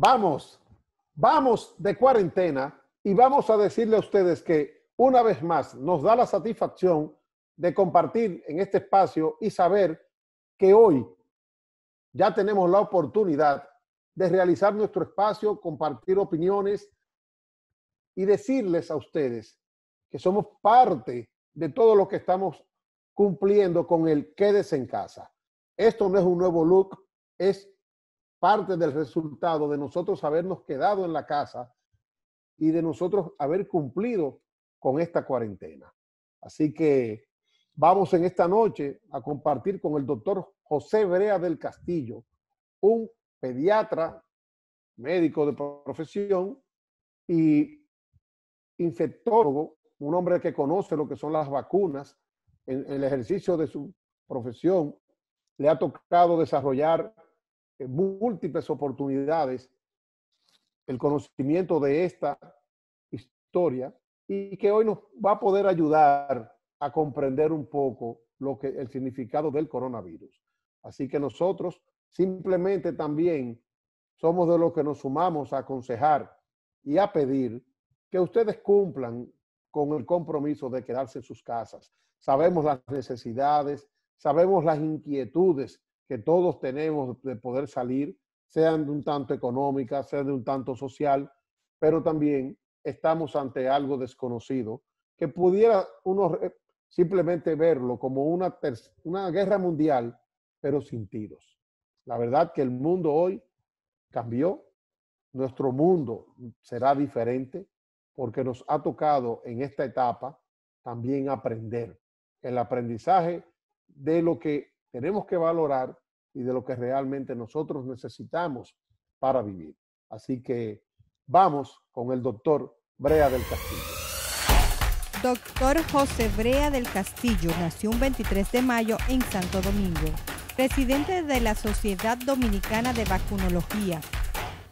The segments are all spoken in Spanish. Vamos de cuarentena y vamos a decirle a ustedes que una vez más nos da la satisfacción de compartir en este espacio y saber que hoy ya tenemos la oportunidad de realizar nuestro espacio, compartir opiniones y decirles a ustedes que somos parte de todo lo que estamos cumpliendo con el quédese en casa. Esto no es un nuevo look, es parte del resultado de nosotros habernos quedado en la casa y de nosotros haber cumplido con esta cuarentena. Así que vamos en esta noche a compartir con el doctor José Brea del Castillo, un pediatra, médico de profesión y infectólogo, un hombre que conoce lo que son las vacunas, en el ejercicio de su profesión, le ha tocado desarrollar en múltiples oportunidades el conocimiento de esta historia y que hoy nos va a poder ayudar a comprender un poco lo que el significado del coronavirus. Así que nosotros simplemente también somos de los que nos sumamos a aconsejar y a pedir que ustedes cumplan con el compromiso de quedarse en sus casas. Sabemos las necesidades, sabemos las inquietudes que todos tenemos de poder salir, sean de un tanto económica, sean de un tanto social, pero también estamos ante algo desconocido que pudiera uno simplemente verlo como una guerra mundial, pero sin tiros. La verdad que el mundo hoy cambió, nuestro mundo será diferente, porque nos ha tocado en esta etapa también aprender. El aprendizaje de lo que tenemos que valorar y de lo que realmente nosotros necesitamos para vivir. Así que vamos con el doctor Brea del Castillo. Doctor José Brea del Castillo nació un 23 de mayo en Santo Domingo, presidente de la Sociedad Dominicana de Vacunología,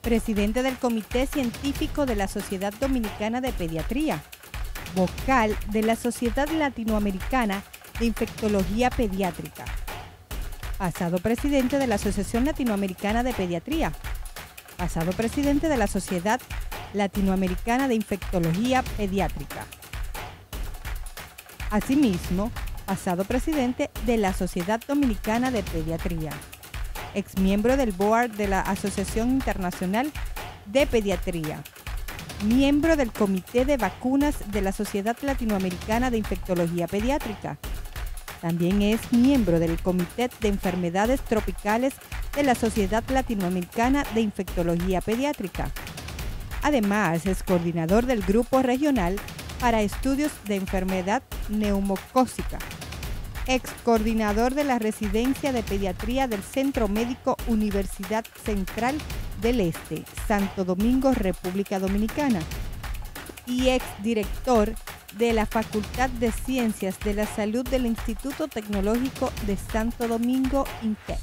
presidente del Comité Científico de la Sociedad Dominicana de Pediatría, vocal de la Sociedad Latinoamericana de Infectología Pediátrica, pasado presidente de la Asociación Latinoamericana de Pediatría, pasado presidente de la Sociedad Latinoamericana de Infectología Pediátrica. Asimismo, pasado presidente de la Sociedad Dominicana de Pediatría. Exmiembro del Board de la Asociación Internacional de Pediatría, miembro del Comité de Vacunas de la Sociedad Latinoamericana de Infectología Pediátrica. También es miembro del Comité de Enfermedades Tropicales de la Sociedad Latinoamericana de Infectología Pediátrica. Además, es coordinador del Grupo Regional para Estudios de Enfermedad Neumocócica. Ex coordinador de la Residencia de Pediatría del Centro Médico Universidad Central del Este, Santo Domingo, República Dominicana, y ex director de la Facultad de Ciencias de la Salud del Instituto Tecnológico de Santo Domingo, INTEC.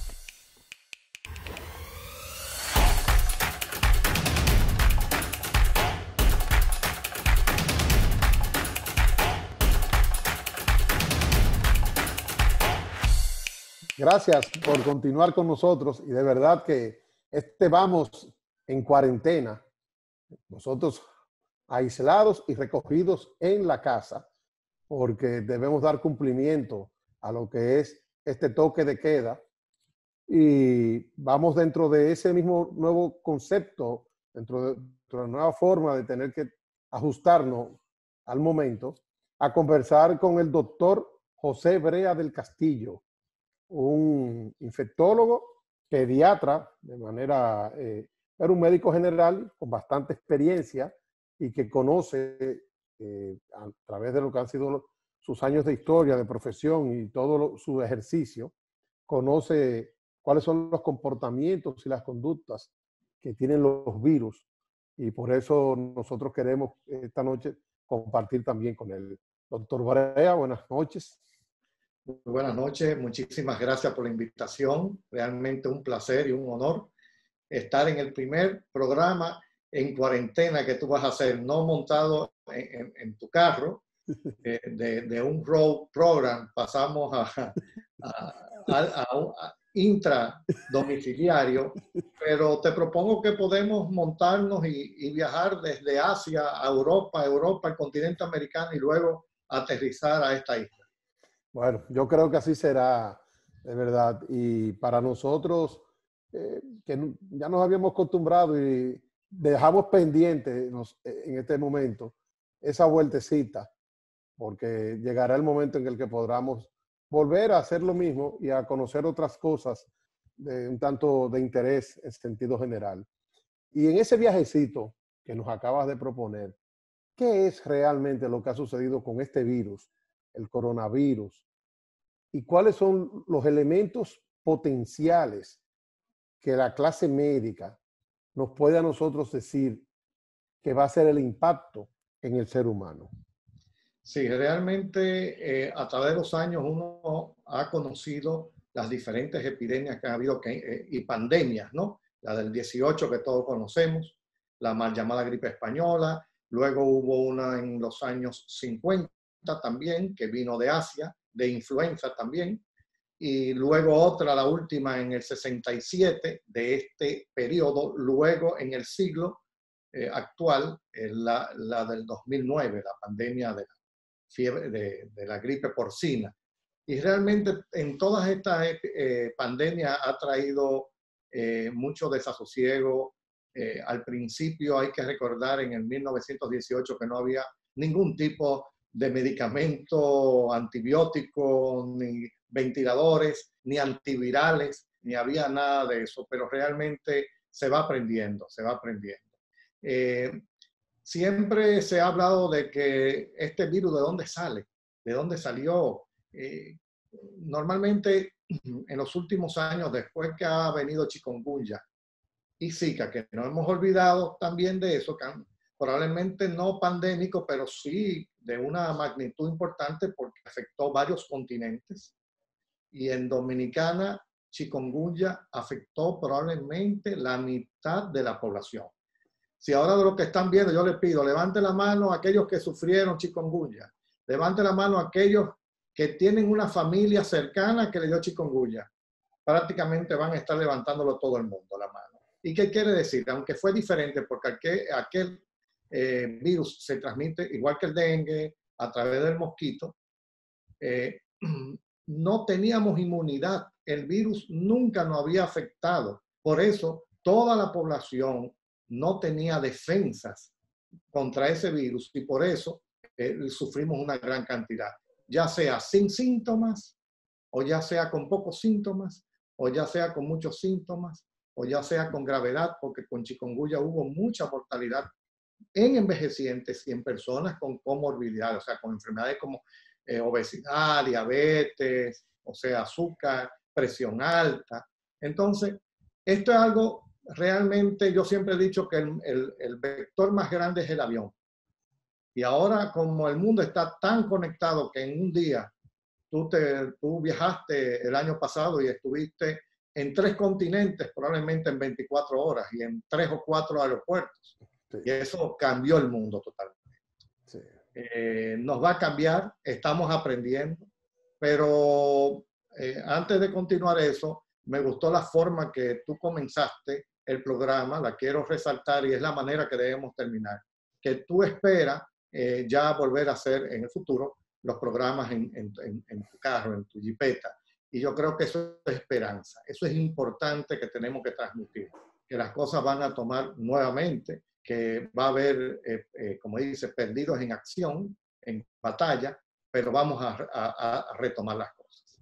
Gracias por continuar con nosotros y de verdad que vamos en cuarentena, nosotros aislados y recogidos en la casa, porque debemos dar cumplimiento a lo que es este toque de queda y vamos dentro de ese mismo nuevo concepto, dentro de la nueva forma de tener que ajustarnos al momento, a conversar con el doctor José Brea del Castillo, un infectólogo, pediatra, de manera, era un médico general con bastante experiencia y que conoce a través de lo que han sido sus años de historia, de profesión y todo su ejercicio, conoce cuáles son los comportamientos y las conductas que tienen los virus y por eso nosotros queremos esta noche compartir también con él. Doctor Brea, buenas noches. Buenas noches, muchísimas gracias por la invitación. Realmente un placer y un honor estar en el primer programa en cuarentena que tú vas a hacer, no montado en tu carro, de un road program, pasamos a intradomiciliario, Pero te propongo que podemos montarnos y viajar desde Asia a Europa, el continente americano y luego aterrizar a esta isla. Bueno, yo creo que así será, de verdad. Y para nosotros, que ya nos habíamos acostumbrado y dejamos pendiente en este momento esa vueltecita, porque llegará el momento en el que podamos volver a hacer lo mismo y a conocer otras cosas de un tanto de interés en sentido general. Y en ese viajecito que nos acabas de proponer, ¿qué es realmente lo que ha sucedido con este virus, el coronavirus? ¿Y cuáles son los elementos potenciales que la clase médica nos puede a nosotros decir que va a ser el impacto en el ser humano? Sí, realmente a través de los años uno ha conocido las diferentes epidemias que han habido y pandemias, ¿no? La del 18 que todos conocemos, la mal llamada gripe española, luego hubo una en los años 50 también, que vino de Asia, de influenza también, y luego otra, la última en el 67 de este periodo, luego en el siglo actual, la del 2009, la pandemia de la fiebre, de la gripe porcina. Y realmente en todas estas pandemias ha traído mucho desasosiego. Al principio hay que recordar en el 1918 que no había ningún tipo de medicamento, antibiótico, ni ventiladores, ni antivirales, ni había nada de eso, pero realmente se va aprendiendo, se va aprendiendo. Siempre se ha hablado de que este virus, ¿de dónde sale? ¿De dónde salió? Normalmente en los últimos años, después que ha venido Chikungunya y Zika, que no hemos olvidado también de eso, que probablemente no pandémico, pero sí de una magnitud importante porque afectó varios continentes. Y en Dominicana, Chikungunya afectó probablemente la mitad de la población. Si ahora de lo que están viendo, yo les pido, levante la mano a aquellos que sufrieron Chikungunya, levante la mano a aquellos que tienen una familia cercana que le dio chikungunya, prácticamente van a estar levantándolo todo el mundo la mano. ¿Y qué quiere decir? Aunque fue diferente, porque aquel virus se transmite, igual que el dengue, a través del mosquito, no teníamos inmunidad. El virus nunca nos había afectado. Por eso, toda la población no tenía defensas contra ese virus y por eso sufrimos una gran cantidad. Ya sea sin síntomas, o ya sea con pocos síntomas, o ya sea con muchos síntomas, o ya sea con gravedad, porque con chikungunya hubo mucha mortalidad en envejecientes y en personas con comorbilidad, o sea, con enfermedades como obesidad, diabetes, o sea, azúcar, presión alta. Entonces, esto es algo realmente, yo siempre he dicho que el vector más grande es el avión. Y ahora, como el mundo está tan conectado que en un día tú viajaste el año pasado y estuviste en 3 continentes, probablemente en 24 horas y en 3 o 4 aeropuertos. Sí. Y eso cambió el mundo totalmente. Sí. Nos va a cambiar, estamos aprendiendo, pero antes de continuar eso, me gustó la forma que tú comenzaste el programa, la quiero resaltar y es la manera que debemos terminar, que tú esperas ya volver a hacer en el futuro los programas en tu carro, en tu jipeta. Y yo creo que eso es esperanza. Eso es importante que tenemos que transmitir. Que las cosas van a tomar nuevamente, que va a haber, como dice, perdidos en acción, en batalla, pero vamos a retomar las cosas.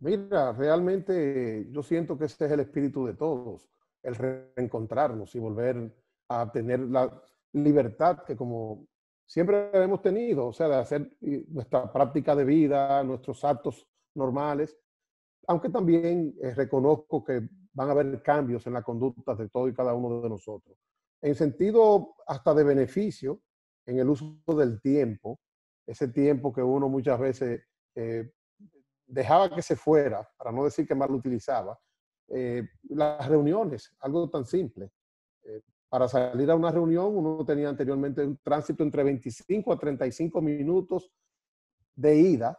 Mira, realmente yo siento que este es el espíritu de todos, el reencontrarnos y volver a tener la libertad que como siempre hemos tenido, o sea, de hacer nuestra práctica de vida, nuestros actos normales, aunque también reconozco que van a haber cambios en la conducta de todo y cada uno de nosotros. En sentido hasta de beneficio, en el uso del tiempo, ese tiempo que uno muchas veces dejaba que se fuera, para no decir que mal lo utilizaba, las reuniones, algo tan simple. Para salir a una reunión, uno tenía anteriormente un tránsito entre 25 a 35 minutos de ida,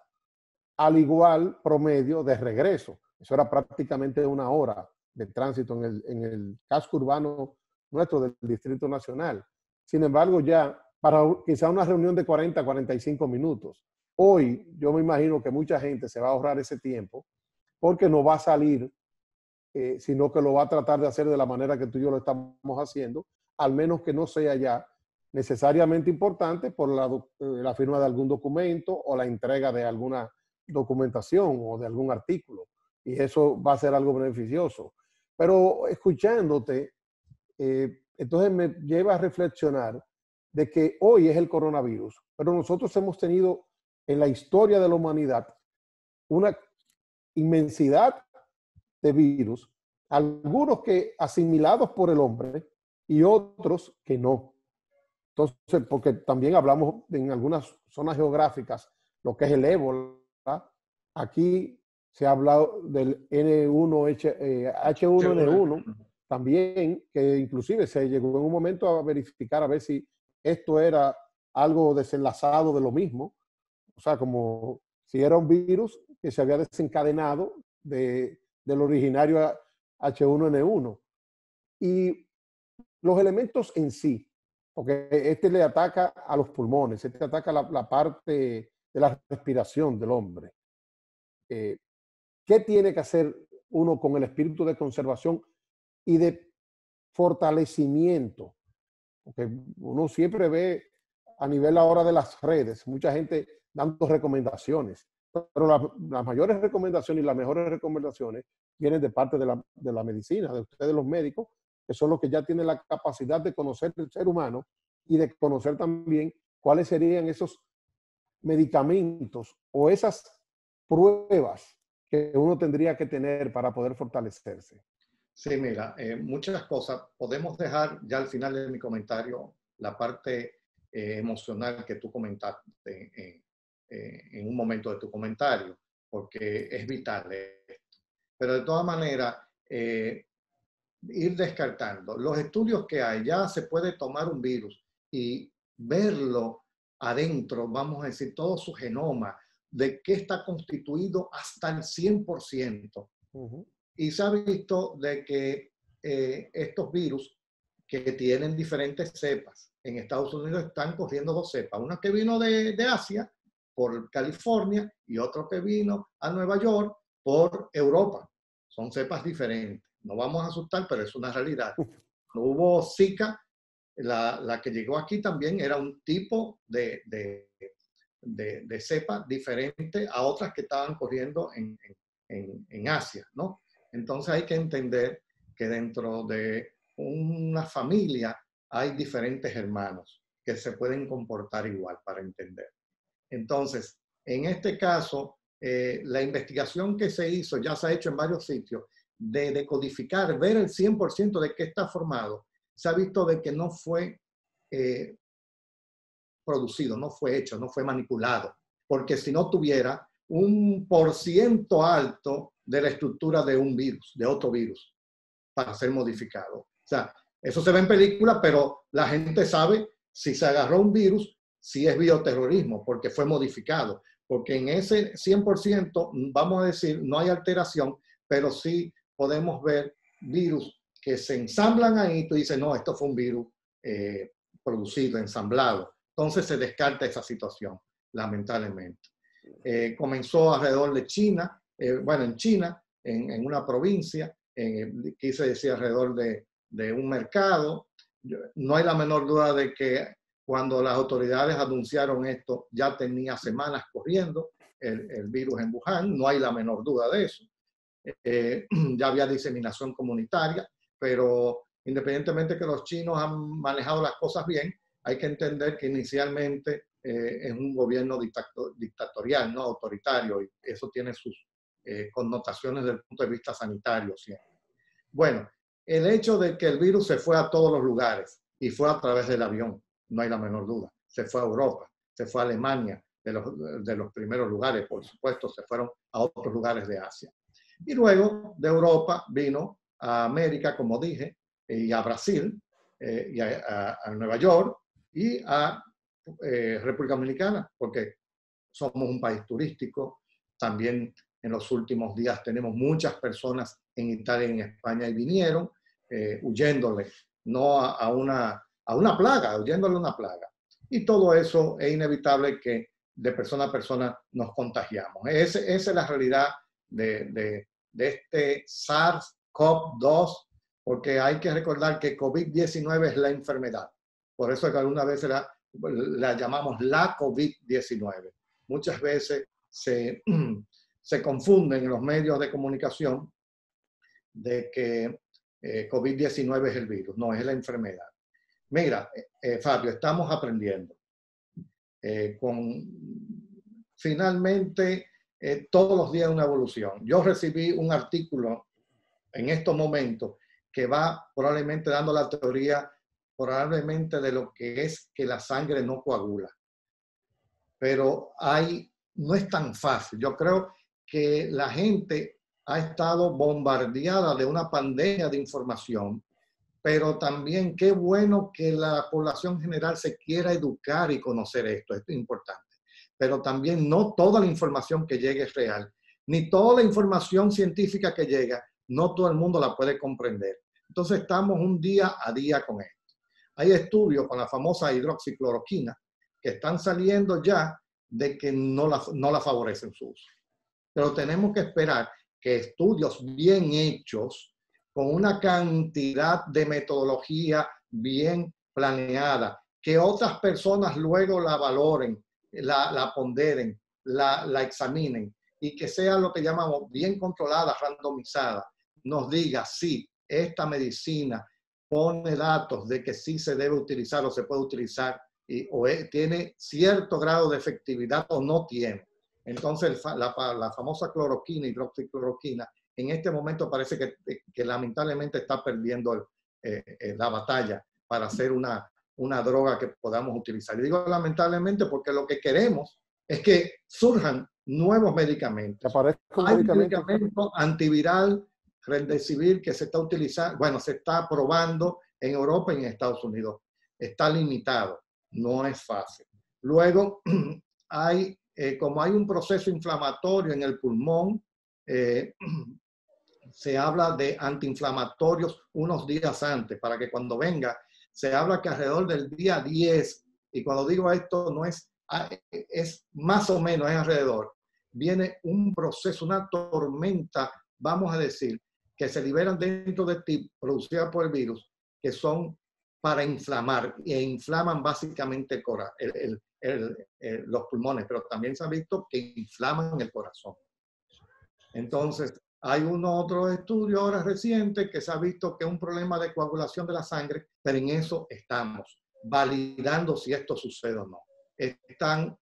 al igual promedio de regreso. Eso era prácticamente 1 hora de tránsito en el casco urbano nuestro del Distrito Nacional. Sin embargo, ya para quizá una reunión de 40, 45 minutos, hoy yo me imagino que mucha gente se va a ahorrar ese tiempo porque no va a salir, sino que lo va a tratar de hacer de la manera que tú y yo lo estamos haciendo, al menos que no sea ya necesariamente importante por la firma de algún documento o la entrega de alguna documentación o de algún artículo. Y eso va a ser algo beneficioso. Pero escuchándote, entonces me lleva a reflexionar de que hoy es el coronavirus, pero nosotros hemos tenido en la historia de la humanidad una inmensidad de virus, algunos que asimilados por el hombre y otros que no. Entonces, porque también hablamos en algunas zonas geográficas, lo que es el ébola, ¿verdad? Aquí se ha hablado del H1N1 también, que inclusive se llegó en un momento a verificar a ver si esto era algo desenlazado de lo mismo. O sea, como si era un virus que se había desencadenado del originario H1N1. Y los elementos en sí, porque este le ataca a los pulmones, este ataca la parte de la respiración del hombre. ¿Qué tiene que hacer uno con el espíritu de conservación y de fortalecimiento? Porque uno siempre ve a nivel ahora de las redes, mucha gente dando recomendaciones, pero las mayores recomendaciones y las mejores recomendaciones vienen de parte de la medicina, de ustedes los médicos, que son los que ya tienen la capacidad de conocer el ser humano y de conocer también cuáles serían esos medicamentos o esas pruebas que uno tendría que tener para poder fortalecerse. Sí, mira, muchas cosas. Podemos dejar ya al final de mi comentario la parte emocional que tú comentaste en un momento de tu comentario, porque es vital esto. Pero de todas maneras, ir descartando. Los estudios que hay, ya se puede tomar un virus y verlo adentro, vamos a decir, todo su genoma, de qué está constituido hasta el 100%. Y se ha visto de que estos virus que tienen diferentes cepas, en Estados Unidos están corriendo dos cepas, una que vino de Asia, por California, y otro que vino a Nueva York, por Europa. Son cepas diferentes. No vamos a asustar, pero es una realidad. Hubo Zika, la que llegó aquí también era un tipo de cepa diferente a otras que estaban corriendo en Asia, ¿no? Entonces hay que entender que dentro de una familia hay diferentes hermanos que se pueden comportar igual, para entender. Entonces, en este caso, la investigación que se hizo, ya se ha hecho en varios sitios, de decodificar, ver el 100% de qué está formado, se ha visto de que no fue producido, no fue hecho, no fue manipulado, porque si no tuviera un % alto de la estructura de un virus, de otro virus, para ser modificado. O sea, eso se ve en películas, pero la gente sabe si se agarró un virus, si es bioterrorismo, porque fue modificado. Porque en ese 100%, vamos a decir, no hay alteración, pero sí podemos ver virus que se ensamblan ahí y tú dices, no, esto fue un virus producido, ensamblado. Entonces se descarta esa situación, lamentablemente. Comenzó alrededor de China, bueno, en China, en una provincia, quise decir alrededor de un mercado. No hay la menor duda de que cuando las autoridades anunciaron esto, ya tenía semanas corriendo el virus en Wuhan, no hay la menor duda de eso. Ya había diseminación comunitaria, pero independientemente que los chinos han manejado las cosas bien, hay que entender que inicialmente es un gobierno dictatorial, no autoritario, y eso tiene sus connotaciones desde el punto de vista sanitario siempre. Bueno, el hecho de que el virus se fue a todos los lugares y fue a través del avión, no hay la menor duda. Se fue a Europa, se fue a Alemania, de los primeros lugares, por supuesto, se fueron a otros lugares de Asia. Y luego de Europa vino a América, como dije, y a Brasil, y a Nueva York, y a República Dominicana, porque somos un país turístico. También en los últimos días tenemos muchas personas en Italia y en España, y vinieron huyéndole, no a una plaga, huyéndole a una plaga. Y todo eso es inevitable que de persona a persona nos contagiamos. Esa es la realidad de este SARS-CoV-2, porque hay que recordar que COVID-19 es la enfermedad. Por eso que algunas veces la llamamos la COVID-19. Muchas veces se confunden en los medios de comunicación de que COVID-19 es el virus. No, es la enfermedad. Mira, Fabio, estamos aprendiendo. Finalmente, todos los días una evolución. Yo recibí un artículo en estos momentos que va probablemente dando la teoría de lo que es que la sangre no coagula. Pero no es tan fácil. Yo creo que la gente ha estado bombardeada de una pandemia de información, pero también qué bueno que la población general se quiera educar y conocer esto. Esto es importante. Pero también no toda la información que llegue es real. Ni toda la información científica que llega, no todo el mundo la puede comprender. Entonces estamos un día a día con esto. Hay estudios con la famosa hidroxicloroquina que están saliendo ya de que no la favorecen su uso. Pero tenemos que esperar que estudios bien hechos, con una cantidad de metodología bien planeada, que otras personas luego la valoren, la ponderen, la examinen, y que sea lo que llamamos bien controlada, randomizada, nos diga si esta medicina pone datos de que sí se debe utilizar o se puede utilizar, tiene cierto grado de efectividad o no tiene. Entonces la famosa cloroquina, hidroxicloroquina, en este momento parece que lamentablemente está perdiendo la batalla para hacer una droga que podamos utilizar. Yo digo lamentablemente porque lo que queremos es que surjan nuevos medicamentos. Hay medicamento antiviral, remdesivir, que se está utilizando, bueno, se está probando en Europa y en Estados Unidos. Está limitado, no es fácil. Luego, como hay un proceso inflamatorio en el pulmón, se habla de antiinflamatorios unos días antes, para que cuando venga, se habla que alrededor del día 10, y cuando digo esto no es más o menos, es alrededor, viene un proceso, una tormenta, vamos a decir, que se liberan dentro de ti, producida por el virus, que son para inflamar, e inflaman básicamente los pulmones, pero también se ha visto que inflaman el corazón. Entonces, hay otro estudio ahora reciente que se ha visto que es un problema de coagulación de la sangre, pero en eso estamos, validando si esto sucede o no. Están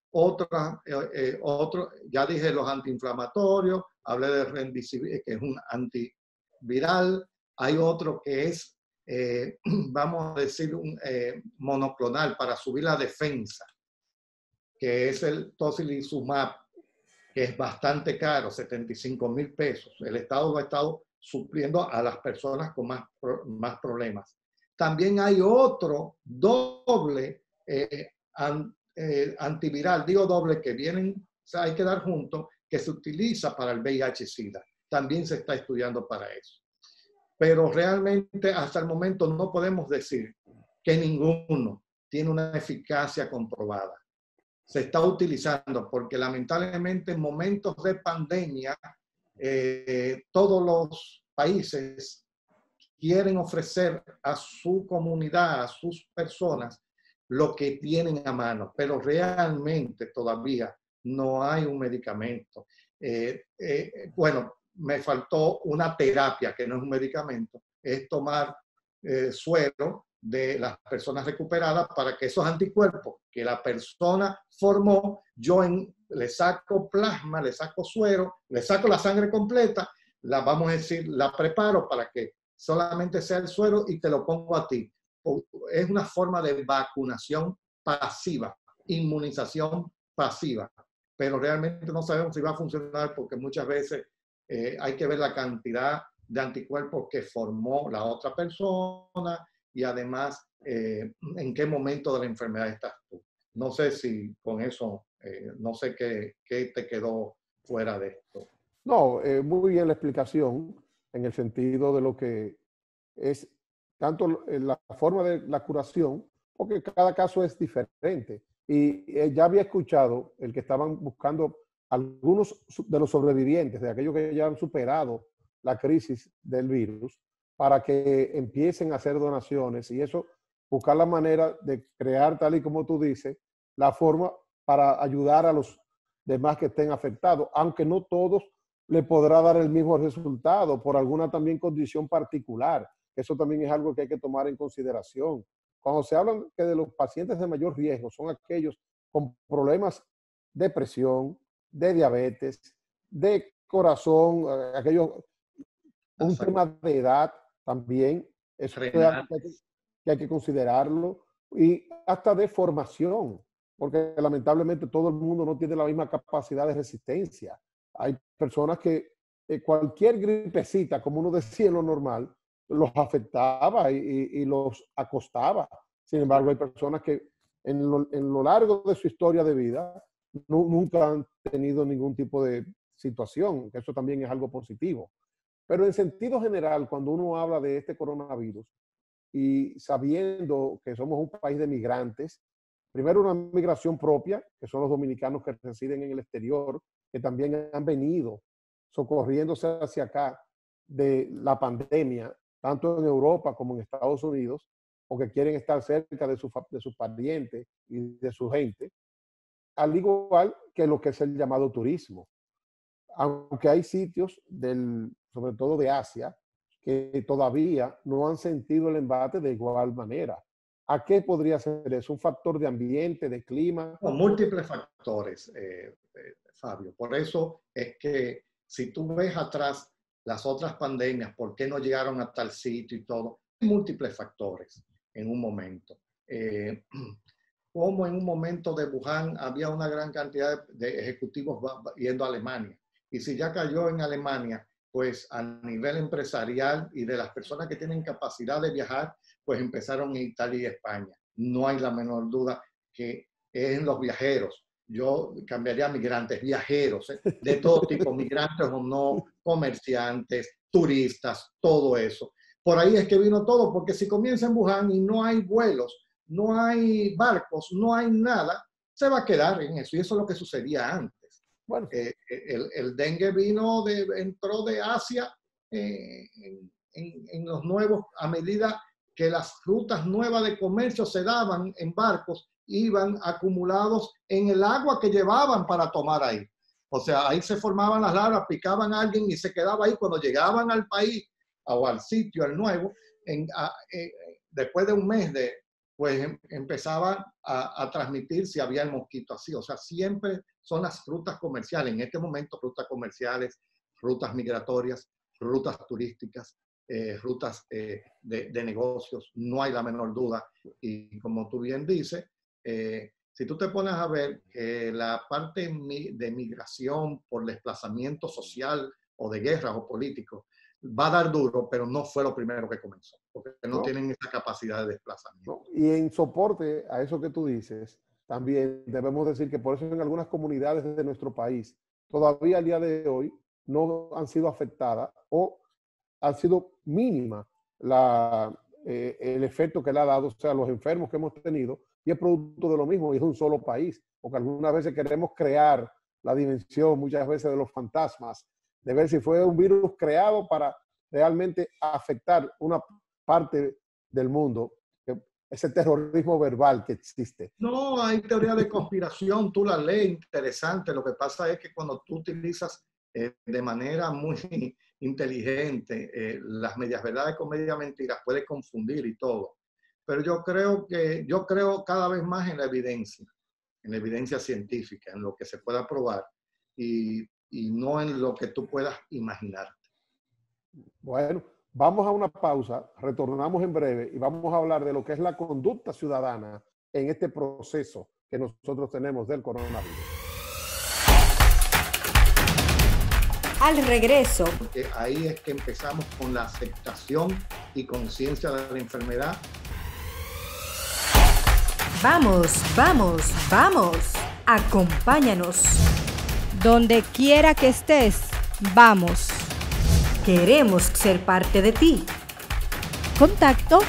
ya dije los antiinflamatorios, hablé de remdesivir, que es un antiviral, hay otro que es, vamos a decir, un monoclonal para subir la defensa, que es el tocilizumab, que es bastante caro, 75 mil pesos. El Estado lo ha estado supliendo a las personas con más problemas. También hay otro doble antiviral, digo doble, que vienen, o sea, hay que dar juntos, que se utiliza para el VIH-Sida. También se está estudiando para eso. Pero realmente hasta el momento no podemos decir que ninguno tiene una eficacia comprobada. Se está utilizando porque lamentablemente en momentos de pandemia todos los países quieren ofrecer a su comunidad, a sus personas, lo que tienen a mano, pero realmente todavía no hay un medicamento. Bueno, me faltó una terapia que no es un medicamento, es tomar suero de las personas recuperadas para que esos anticuerpos que la persona formó, le saco plasma, le saco suero, le saco la sangre completa, la vamos a decir, la preparo para que solamente sea el suero y te lo pongo a ti. Es una forma de vacunación pasiva, inmunización pasiva, pero realmente no sabemos si va a funcionar porque muchas veces hay que ver la cantidad de anticuerpos que formó la otra persona, y además, ¿en qué momento de la enfermedad estás tú? No sé si con eso, no sé qué te quedó fuera de esto. No, muy bien la explicación. en el sentido de lo que es tanto la forma de la curación, porque cada caso es diferente. Y ya había escuchado el que estaban buscando algunos de los sobrevivientes, de aquellos que ya han superado la crisis del virus, para que empiecen a hacer donaciones y eso, buscar la manera de crear, tal y como tú dices, la forma para ayudar a los demás que estén afectados, aunque no todos le podrá dar el mismo resultado por alguna también condición particular. Eso también es algo que hay que tomar en consideración. Cuando se hablan que de los pacientes de mayor riesgo son aquellos con problemas de presión, de diabetes, de corazón, aquellos, un tema de edad también, eso es algo que hay que considerarlo, y hasta de formación, porque lamentablemente todo el mundo no tiene la misma capacidad de resistencia. Hay personas que cualquier gripecita, como uno decía en lo normal, los afectaba y los acostaba. Sin embargo, hay personas que en lo largo de su historia de vida nunca han tenido ningún tipo de situación, que eso también es algo positivo. Pero en sentido general, cuando uno habla de este coronavirus y sabiendo que somos un país de migrantes, primero una migración propia, que son los dominicanos que residen en el exterior, que también han venido socorriéndose hacia acá de la pandemia, tanto en Europa como en Estados Unidos, o que quieren estar cerca de sus parientes y de su gente, al igual que lo que es el llamado turismo. Aunque hay sitios, sobre todo de Asia, que todavía no han sentido el embate de igual manera. ¿A qué podría ser eso? ¿Un factor de ambiente, de clima? No, múltiples factores, Fabio. Por eso es que si tú ves atrás las otras pandemias, por qué no llegaron a tal sitio y todo, múltiples factores en un momento. Como en un momento de Wuhan había una gran cantidad de ejecutivos yendo a Alemania. Y si ya cayó en Alemania, pues a nivel empresarial y de las personas que tienen capacidad de viajar, pues empezaron en Italia y España. No hay la menor duda que es en los viajeros. Yo cambiaría a migrantes, viajeros, de todo tipo, migrantes o no, comerciantes, turistas, todo eso. Por ahí es que vino todo, porque si comienza en Wuhan y no hay vuelos, no hay barcos, no hay nada, se va a quedar en eso. Y eso es lo que sucedía antes. Bueno, el dengue entró de Asia en los nuevos, a medida que las rutas nuevas de comercio se daban en barcos, iban acumulados en el agua que llevaban para tomar ahí. O sea, ahí se formaban las larvas, picaban a alguien y se quedaba ahí. Cuando llegaban al país o al sitio, al nuevo, después de un mes, pues empezaba a transmitir si había el mosquito así. O sea, siempre son las rutas comerciales. En este momento, rutas comerciales, rutas migratorias, rutas turísticas, rutas de negocios. No hay la menor duda. Y como tú bien dices, si tú te pones a ver que la parte de migración por desplazamiento social o de guerras o políticos va a dar duro, pero no fue lo primero que comenzó, porque no tienen esa capacidad de desplazamiento. No. Y en soporte a eso que tú dices, también debemos decir que por eso en algunas comunidades de nuestro país todavía al día de hoy no han sido afectadas o han sido mínima el efecto que le ha dado, o sea, los enfermos que hemos tenido. Y es producto de lo mismo, y es un solo país. Porque algunas veces queremos crear la dimensión, muchas veces, de los fantasmas, de ver si fue un virus creado para realmente afectar una parte del mundo. Ese terrorismo verbal que existe. No, hay teoría de conspiración, tú la lees, interesante. Lo que pasa es que cuando tú utilizas de manera muy inteligente las medias verdades con medias mentiras, puedes confundir y todo. Pero yo creo cada vez más en la evidencia científica, en lo que se pueda probar y no en lo que tú puedas imaginarte. Bueno, vamos a una pausa, retornamos en breve y vamos a hablar de lo que es la conducta ciudadana en este proceso que nosotros tenemos del coronavirus. Al regreso. Porque ahí es que empezamos con la aceptación y conciencia de la enfermedad. Vamos, vamos, vamos. Acompáñanos. Donde quiera que estés, vamos. Queremos ser parte de ti. Contacto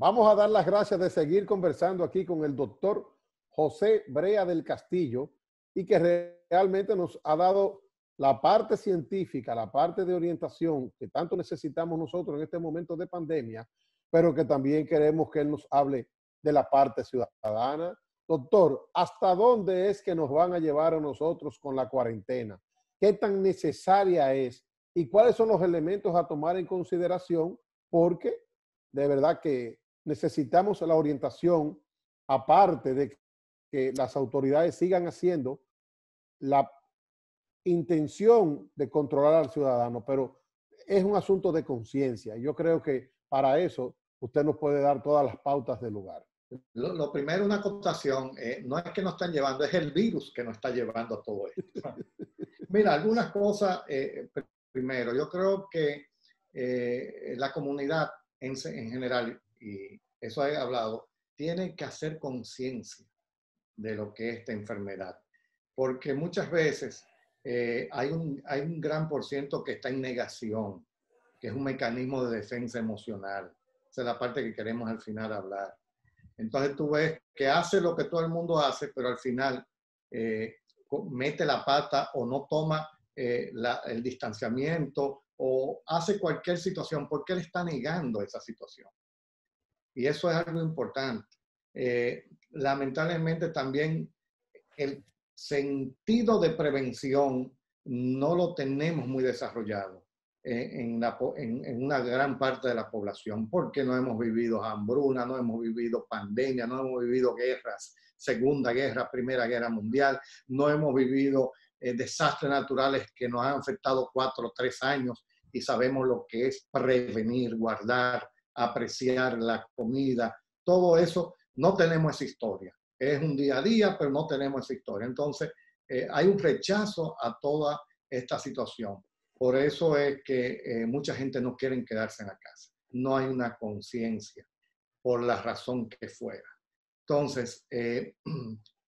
Vamos a dar las gracias de seguir conversando aquí con el doctor José Brea del Castillo y que realmente nos ha dado la parte científica, la parte de orientación que tanto necesitamos nosotros en este momento de pandemia, pero que también queremos que él nos hable de la parte ciudadana. Doctor, ¿hasta dónde es que nos van a llevar a nosotros con la cuarentena? ¿Qué tan necesaria es? ¿Y cuáles son los elementos a tomar en consideración? Porque de verdad que necesitamos la orientación, aparte de que las autoridades sigan haciendo la intención de controlar al ciudadano, pero es un asunto de conciencia. Yo creo que para eso usted nos puede dar todas las pautas del lugar. Lo primero, una acotación, no es que nos están llevando, es el virus que nos está llevando a todo esto. Mira, algunas cosas, primero, yo creo que la comunidad en general, y eso he hablado, tienen que hacer conciencia de lo que es esta enfermedad. Porque muchas veces hay un gran % que está en negación, que es un mecanismo de defensa emocional. Esa es la parte que queremos al final hablar. Entonces tú ves que hace lo que todo el mundo hace, pero al final mete la pata o no toma el distanciamiento, o hace cualquier situación, porque él está negando esa situación. Y eso es algo importante. Lamentablemente también el sentido de prevención no lo tenemos muy desarrollado en una gran parte de la población, porque no hemos vivido hambruna, no hemos vivido pandemia, no hemos vivido guerras, Segunda Guerra, Primera Guerra Mundial, no hemos vivido desastres naturales que nos han afectado 4 o 3 años y sabemos lo que es prevenir, guardar, apreciar la comida. Todo eso no tenemos esa historia. Es un día a día, pero no tenemos esa historia. Entonces, hay un rechazo a toda esta situación. Por eso es que mucha gente no quiere quedarse en la casa. No hay una conciencia por la razón que fuera. Entonces,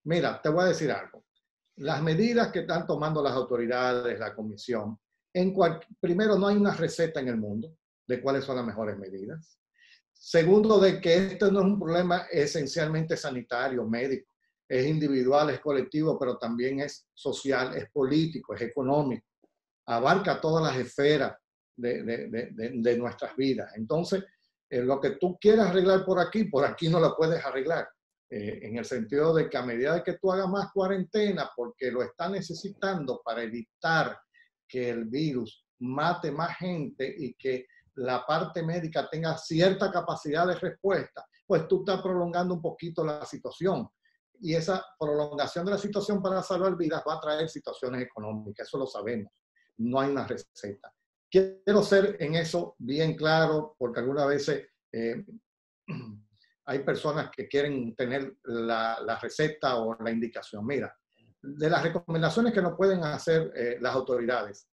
mira, te voy a decir algo. Las medidas que están tomando las autoridades, la comisión, primero, no hay una receta en el mundo de cuáles son las mejores medidas. Segundo, de que este no es un problema esencialmente sanitario, médico. Es individual, es colectivo, pero también es social, es político, es económico. Abarca todas las esferas de nuestras vidas. Entonces, lo que tú quieras arreglar por aquí no lo puedes arreglar. En el sentido de que a medida de que tú hagas más cuarentena, porque lo están necesitando para evitar que el virus mate más gente y que la parte médica tenga cierta capacidad de respuesta, pues tú estás prolongando un poquito la situación. Y esa prolongación de la situación para salvar vidas va a traer situaciones económicas, eso lo sabemos. No hay una receta. Quiero ser en eso bien claro, porque algunas veces hay personas que quieren tener la receta o la indicación. Mira, de las recomendaciones que nos pueden hacer las autoridades,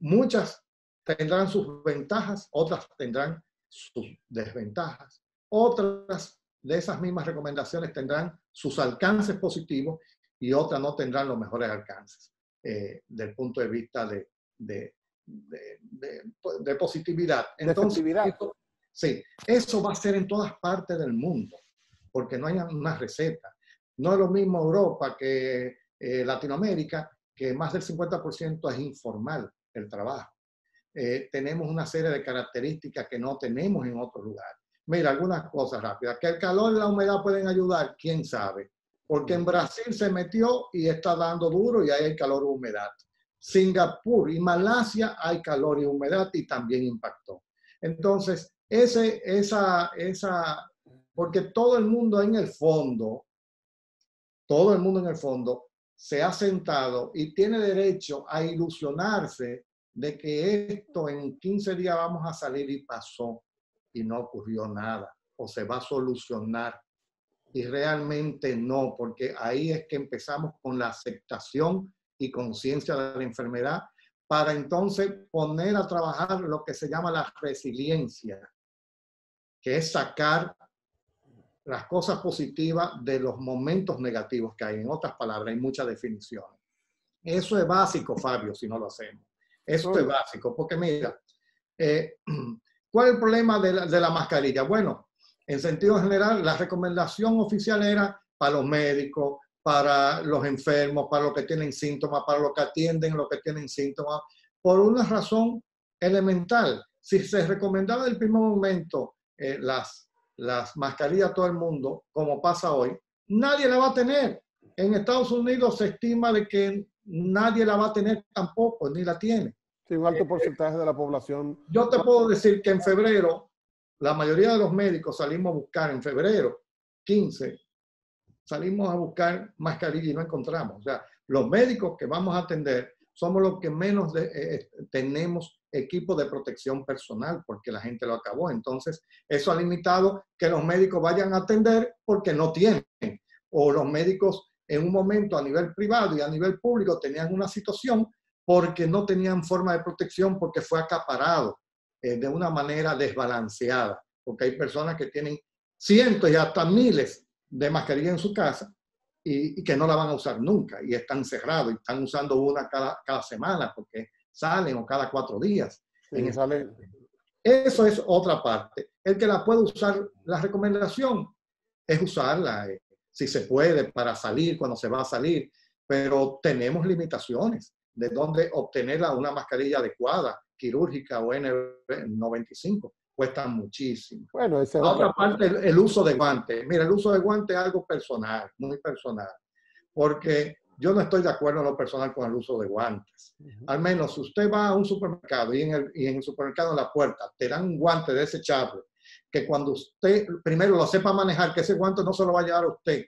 muchas tendrán sus ventajas, otras tendrán sus desventajas. Otras de esas mismas recomendaciones tendrán sus alcances positivos y otras no tendrán los mejores alcances desde el punto de vista de positividad. Entonces, sí, eso va a ser en todas partes del mundo, porque no hay una receta. No es lo mismo Europa que Latinoamérica, que más del 50% es informal el trabajo. Tenemos una serie de características que no tenemos en otros lugares. Mira, algunas cosas rápidas. Que el calor y la humedad pueden ayudar, quién sabe. Porque en Brasil se metió y está dando duro y ahí hay calor y humedad. Singapur y Malasia hay calor y humedad y también impactó. Entonces, porque todo el mundo en el fondo se ha sentado y tiene derecho a ilusionarse de que esto en 15 días vamos a salir y pasó y no ocurrió nada o se va a solucionar. y realmente no, porque ahí es que empezamos con la aceptación y conciencia de la enfermedad para entonces poner a trabajar lo que se llama la resiliencia, que es sacar las cosas positivas de los momentos negativos que hay. En otras palabras, hay muchas definiciones. Eso es básico, Fabio, si no lo hacemos. Eso es básico, porque mira, ¿cuál es el problema de la mascarilla? Bueno, en sentido general, la recomendación oficial era para los médicos, para los enfermos, para los que tienen síntomas, para los que atienden, los que tienen síntomas, por una razón elemental. Si se recomendaba del primer momento las mascarillas a todo el mundo, como pasa hoy, nadie la va a tener. En Estados Unidos se estima de que nadie la va a tener tampoco, ni la tiene. Sí, un alto porcentaje de la población. Yo te puedo decir que en febrero, la mayoría de los médicos salimos a buscar, en febrero 15, salimos a buscar mascarilla y no encontramos. O sea, los médicos que vamos a atender somos los que menos tenemos equipo de protección personal, porque la gente lo acabó. Entonces, eso ha limitado que los médicos vayan a atender porque no tienen. O los médicos en un momento a nivel privado y a nivel público tenían una situación porque no tenían forma de protección, porque fue acaparado de una manera desbalanceada. Porque hay personas que tienen cientos y hasta miles de mascarillas en su casa y que no la van a usar nunca y están cerrados y están usando una cada semana porque salen o cada 4 días. Sí, en salen. Eso es otra parte. El que la puede usar, la recomendación es usarla si se puede para salir, cuando se va a salir, pero tenemos limitaciones de dónde obtenerla. Una mascarilla adecuada, quirúrgica o N95, cuestan muchísimo. Bueno, esa otra parte, el uso de guantes. Mira, el uso de guantes es algo personal, muy personal, porque yo no estoy de acuerdo en lo personal con el uso de guantes. Al menos si usted va a un supermercado y en el supermercado en la puerta te dan un guante desechable, que cuando usted primero lo sepa manejar, que ese guante no se lo va a llevar a usted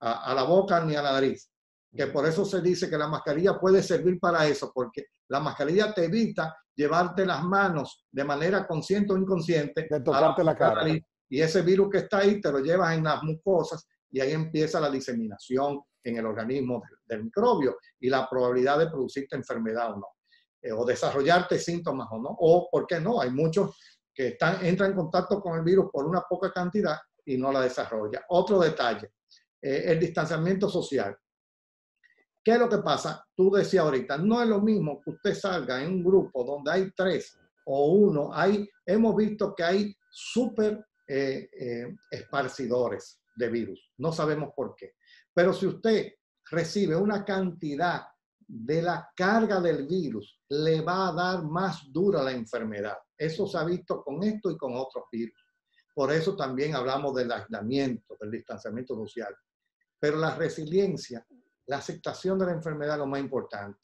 a la boca ni a la nariz. Que por eso se dice que la mascarilla puede servir para eso, porque la mascarilla te evita llevarte las manos de manera consciente o inconsciente. De tocarte la cara. Y ese virus que está ahí te lo llevas en las mucosas y ahí empieza la diseminación en el organismo del microbio y la probabilidad de producirte enfermedad o no, o desarrollarte síntomas o no, o por qué no. Hay muchos que entran en contacto con el virus por una poca cantidad y no la desarrolla. Otro detalle, el distanciamiento social. ¿Qué es lo que pasa? Tú decías ahorita, no es lo mismo que usted salga en un grupo donde hay 3 o 1. Hemos visto que hay súper esparcidores de virus. No sabemos por qué. Pero si usted recibe una cantidad de la carga del virus, le va a dar más dura la enfermedad. Eso se ha visto con esto y con otros virus. Por eso también hablamos del aislamiento, del distanciamiento social. Pero la resiliencia, la aceptación de la enfermedad es lo más importante.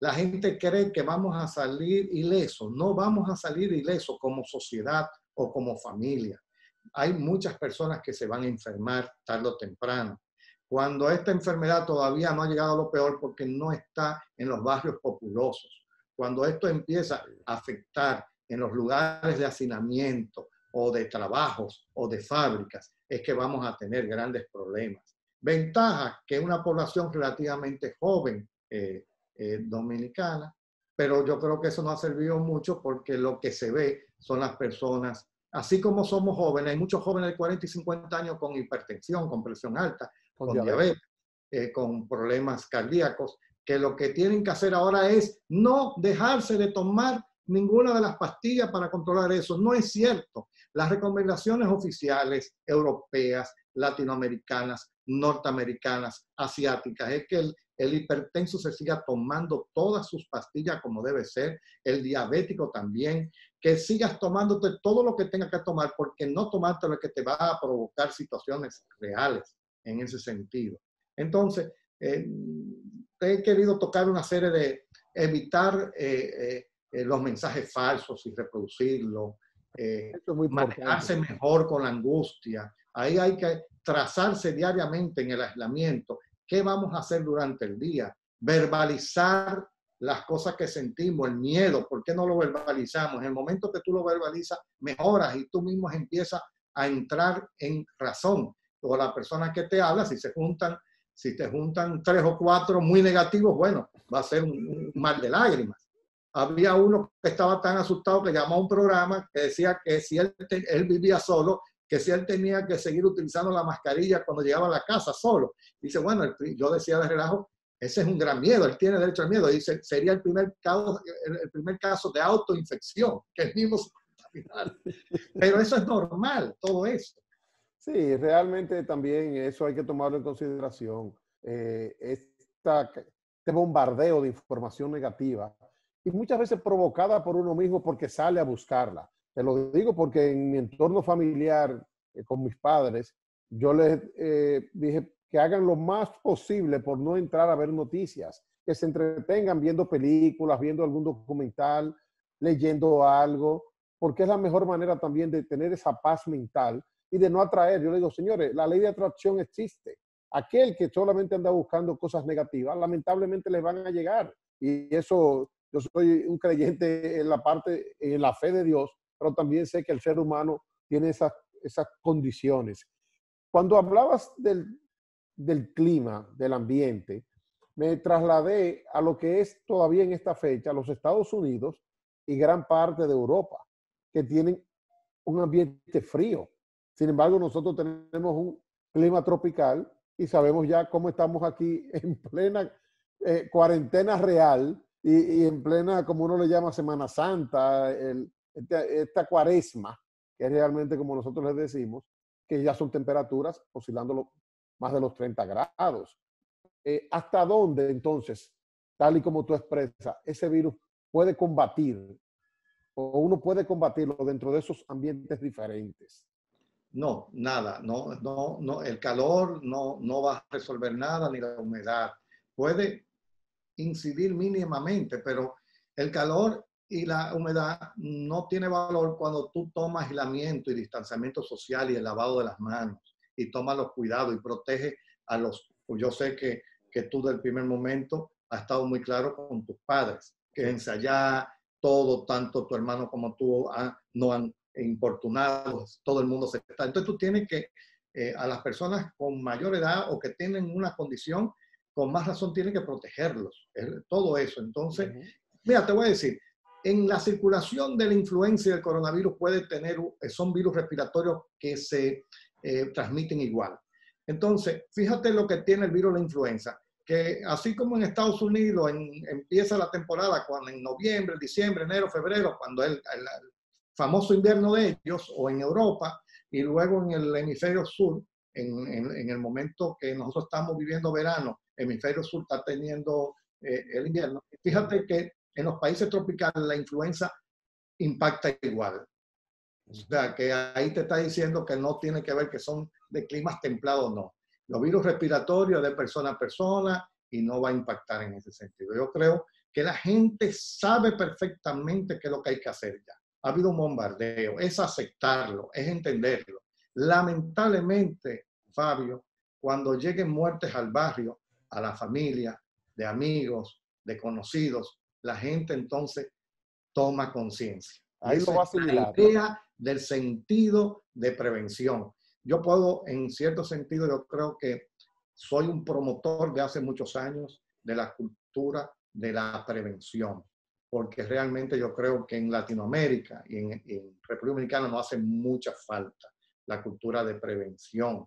La gente cree que vamos a salir ilesos. No vamos a salir ilesos como sociedad o como familia. Hay muchas personas que se van a enfermar tarde o temprano. Cuando esta enfermedad todavía no ha llegado a lo peor porque no está en los barrios populosos. Cuando esto empieza a afectar en los lugares de hacinamiento o de trabajos o de fábricas, es que vamos a tener grandes problemas. Ventaja que una población relativamente joven dominicana, pero yo creo que eso no ha servido mucho porque lo que se ve son las personas, así como somos jóvenes, hay muchos jóvenes de 40 y 50 años con hipertensión, con presión alta, con diabetes, con problemas cardíacos, que lo que tienen que hacer ahora es no dejarse de tomar ninguna de las pastillas para controlar eso. No es cierto. Las recomendaciones oficiales europeas, latinoamericanas, norteamericanas, asiáticas, es que el hipertenso se siga tomando todas sus pastillas como debe ser, el diabético también, que sigas tomándote todo lo que tengas que tomar, porque no tomarte lo que te va a provocar situaciones reales en ese sentido. Entonces, he querido tocar una serie de evitar los mensajes falsos y reproducirlos, esto es muy importante. Manejarse mejor con la angustia. Ahí hay que trazarse diariamente en el aislamiento. ¿Qué vamos a hacer durante el día? Verbalizar las cosas que sentimos, el miedo. ¿Por qué no lo verbalizamos? En el momento que tú lo verbalizas, mejoras y tú mismo empiezas a entrar en razón. o la persona que te habla, si te juntan 3 o 4 muy negativos, bueno, va a ser un mar de lágrimas. Había uno que estaba tan asustado que llamó a un programa que decía que si él vivía solo, que si él tenía que seguir utilizando la mascarilla cuando llegaba a la casa solo. Dice, bueno, yo decía de relajo, ese es un gran miedo, él tiene derecho al miedo. Dice, sería el primer caso de autoinfección, que él mismo se contaminara. Pero eso es normal, todo eso. Sí, realmente también eso hay que tomarlo en consideración. Este bombardeo de información negativa y muchas veces provocada por uno mismo porque sale a buscarla. Te lo digo porque en mi entorno familiar, con mis padres, yo les dije que hagan lo más posible por no entrar a ver noticias, que se entretengan viendo películas, viendo algún documental, leyendo algo, porque es la mejor manera también de tener esa paz mental y de no atraer. Yo les digo, señores, la ley de atracción existe. Aquel que solamente anda buscando cosas negativas, lamentablemente les van a llegar. Y eso, yo soy un creyente en la fe de Dios, pero también sé que el ser humano tiene esas condiciones. Cuando hablabas del clima, del ambiente, me trasladé a lo que es todavía en esta fecha los Estados Unidos y gran parte de Europa, que tienen un ambiente frío. Sin embargo, nosotros tenemos un clima tropical y sabemos ya cómo estamos aquí en plena cuarentena real y en plena, como uno le llama, Semana Santa, esta cuaresma, que es realmente como nosotros les decimos, que ya son temperaturas oscilando más de los 30 grados. ¿Hasta dónde, entonces, tal y como tú expresas, ese virus puede combatir o uno puede combatirlo dentro de esos ambientes diferentes? No, nada. No, el calor no va a resolver nada, ni la humedad. Puede incidir mínimamente, pero el calor y la humedad no tiene valor cuando tú tomas aislamiento y distanciamiento social y el lavado de las manos y tomas los cuidados y protege a los... Yo sé que tú del primer momento has estado muy claro con tus padres, que ensayar todo, tanto tu hermano como tú no han importunado, todo el mundo se está... Entonces tú tienes que, a las personas con mayor edad o que tienen una condición, con más razón tienen que protegerlos, todo eso. Entonces, mira, te voy a decir... En la circulación de la influenza y del coronavirus son virus respiratorios que se transmiten igual. Entonces, fíjate lo que tiene el virus de la influenza, que así como en Estados Unidos empieza la temporada cuando en noviembre, diciembre, enero, febrero, cuando el famoso invierno de ellos, o en Europa, y luego en el hemisferio sur, en el momento que nosotros estamos viviendo verano, el hemisferio sur está teniendo el invierno. Fíjate que en los países tropicales la influenza impacta igual. O sea, que ahí te está diciendo que no tiene que ver que son de climas templados, no. Los virus respiratorios de persona a persona y no va a impactar en ese sentido. Yo creo que la gente sabe perfectamente qué es lo que hay que hacer ya. Ha habido un bombardeo, es aceptarlo, es entenderlo. Lamentablemente, Fabio, cuando lleguen muertes al barrio, a la familia, de amigos, de conocidos, la gente entonces toma conciencia. Ahí lo va a asimilar. La idea del sentido de prevención. Yo puedo, en cierto sentido, yo creo que soy un promotor de hace muchos años de la cultura de la prevención, porque realmente yo creo que en Latinoamérica y en República Dominicana nos hace mucha falta la cultura de prevención.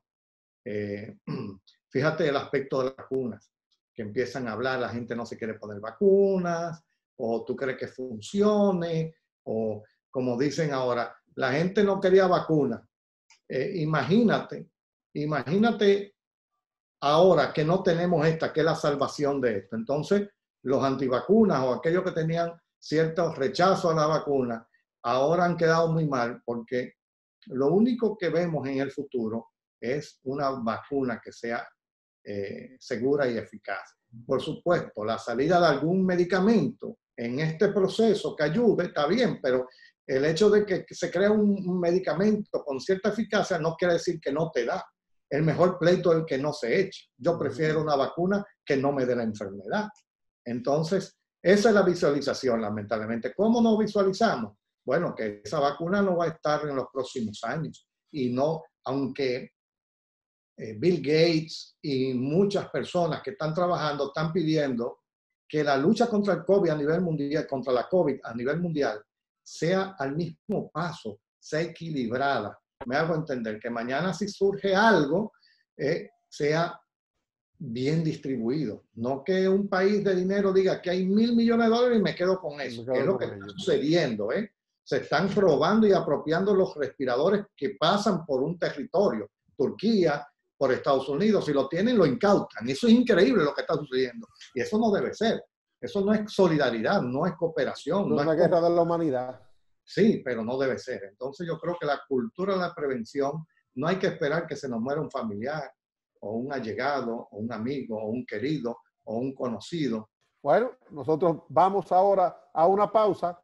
Fíjate el aspecto de las vacunas, que empiezan a hablar, la gente no se quiere poner vacunas, o tú crees que funcione, o como dicen ahora, la gente no quería vacunas. Imagínate ahora que no tenemos esta, que es la salvación de esto. Entonces, los antivacunas o aquellos que tenían ciertos rechazos a la vacuna, ahora han quedado muy mal, porque lo único que vemos en el futuro es una vacuna que sea segura y eficaz. Por supuesto, la salida de algún medicamento en este proceso que ayude está bien, pero el hecho de que se crea un medicamento con cierta eficacia no quiere decir que no te da. El mejor pleito es el que no se eche. Yo prefiero una vacuna que no me dé la enfermedad. Entonces, esa es la visualización, lamentablemente. ¿Cómo nos visualizamos? Bueno, que esa vacuna no va a estar en los próximos años y no, aunque Bill Gates y muchas personas que están trabajando, están pidiendo que la lucha contra el COVID a nivel mundial, contra la COVID a nivel mundial, sea al mismo paso, sea equilibrada. Me hago entender que mañana si surge algo, sea bien distribuido. No que un país de dinero diga que hay $1.000 millones de dólares y me quedo con eso. Que es lo que está sucediendo. Se están robando y apropiando los respiradores que pasan por un territorio. Turquía, por Estados Unidos. Si lo tienen, lo incautan. Eso es increíble lo que está sucediendo. Y eso no debe ser. Eso no es solidaridad, no es cooperación. No es una guerra de la humanidad. Sí, pero no debe ser. Entonces yo creo que la cultura de la prevención, no hay que esperar que se nos muera un familiar, o un allegado, o un amigo, o un querido, o un conocido. Bueno, nosotros vamos ahora a una pausa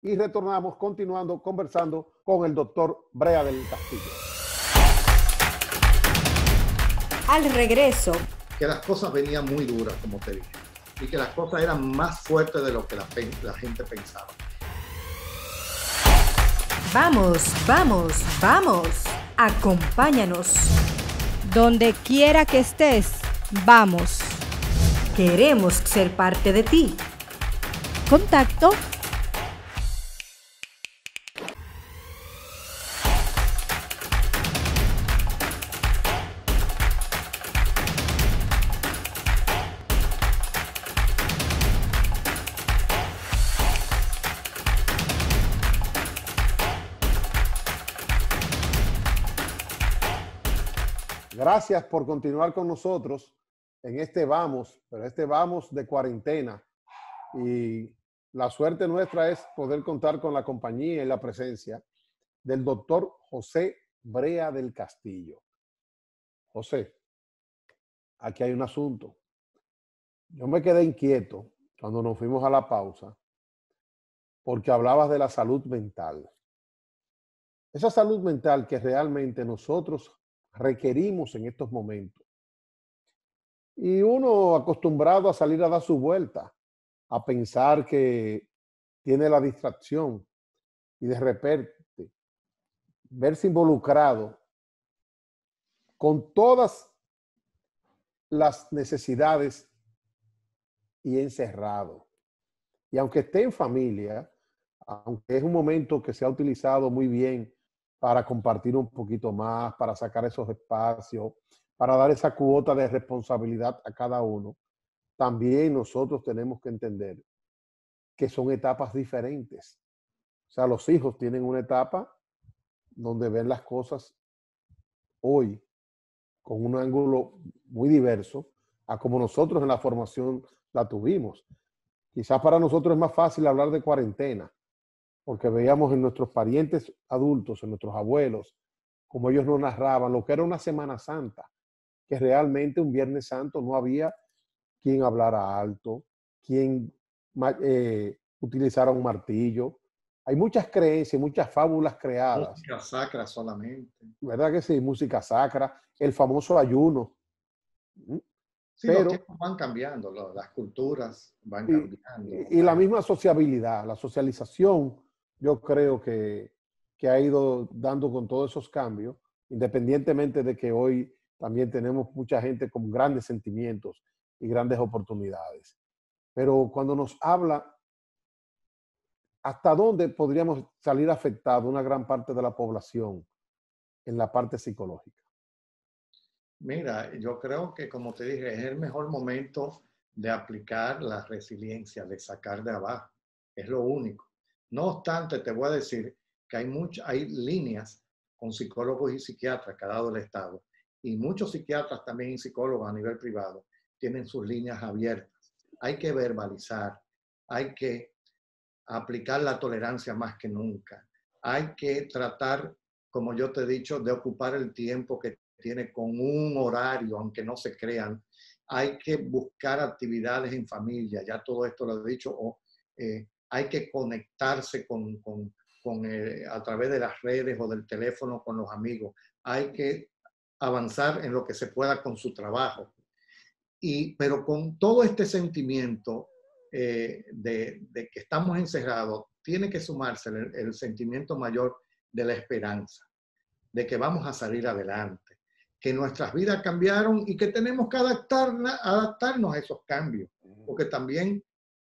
y retornamos continuando conversando con el doctor Brea del Castillo. Al regreso. Que las cosas venían muy duras, como te dije, y que las cosas eran más fuertes de lo que la gente pensaba. Vamos, vamos, vamos. Acompáñanos. Donde quiera que estés, vamos. Queremos ser parte de ti. Contacto. Gracias por continuar con nosotros en este vamos, pero este vamos de cuarentena. Y la suerte nuestra es poder contar con la compañía y la presencia del doctor José Brea del Castillo. José, aquí hay un asunto. Yo me quedé inquieto cuando nos fuimos a la pausa porque hablabas de la salud mental. Esa salud mental que realmente nosotros requerimos en estos momentos. Y uno acostumbrado a salir a dar su vuelta, a pensar que tiene la distracción y de repente verse involucrado con todas las necesidades y encerrado. Y aunque esté en familia, aunque es un momento que se ha utilizado muy bien para compartir un poquito más, para sacar esos espacios, para dar esa cuota de responsabilidad a cada uno, también nosotros tenemos que entender que son etapas diferentes. O sea, los hijos tienen una etapa donde ven las cosas hoy con un ángulo muy diverso a como nosotros en la formación la tuvimos. Quizás para nosotros es más fácil hablar de cuarentena, porque veíamos en nuestros parientes adultos, en nuestros abuelos, como ellos nos narraban lo que era una Semana Santa, que realmente un Viernes Santo no había quien hablara alto, quien utilizara un martillo. Hay muchas creencias, muchas fábulas creadas. Música sacra solamente. ¿Verdad que sí? Música sacra, el famoso ayuno. Sí, pero los tiempos van cambiando, las culturas van cambiando. Y la misma sociabilidad, la socialización, yo creo que ha ido dando con todos esos cambios, independientemente de que hoy también tenemos mucha gente con grandes sentimientos y grandes oportunidades. Pero cuando nos habla, ¿hasta dónde podríamos salir afectados una gran parte de la población en la parte psicológica? Mira, yo creo que, como te dije, es el mejor momento de aplicar la resiliencia, de sacar de abajo. Es lo único. No obstante, te voy a decir que hay líneas con psicólogos y psiquiatras que ha dado el Estado. Y muchos psiquiatras también y psicólogos a nivel privado tienen sus líneas abiertas. Hay que verbalizar, hay que aplicar la tolerancia más que nunca. Hay que tratar, como yo te he dicho, de ocupar el tiempo que tiene con un horario, aunque no se crean. Hay que buscar actividades en familia, ya todo esto lo he dicho. Hay que conectarse a través de las redes o del teléfono con los amigos. Hay que avanzar en lo que se pueda con su trabajo. Pero con todo este sentimiento de que estamos encerrados, tiene que sumarse el sentimiento mayor de la esperanza, de que vamos a salir adelante, que nuestras vidas cambiaron y que tenemos que adaptarnos a esos cambios. Porque también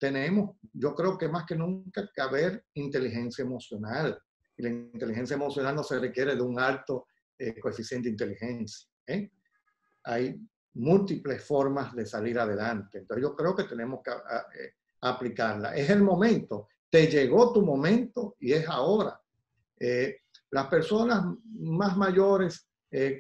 tenemos, yo creo que más que nunca, que haber inteligencia emocional. Y la inteligencia emocional no se requiere de un alto coeficiente de inteligencia. Hay múltiples formas de salir adelante. Entonces yo creo que tenemos que aplicarla. Es el momento. Te llegó tu momento y es ahora. Las personas más mayores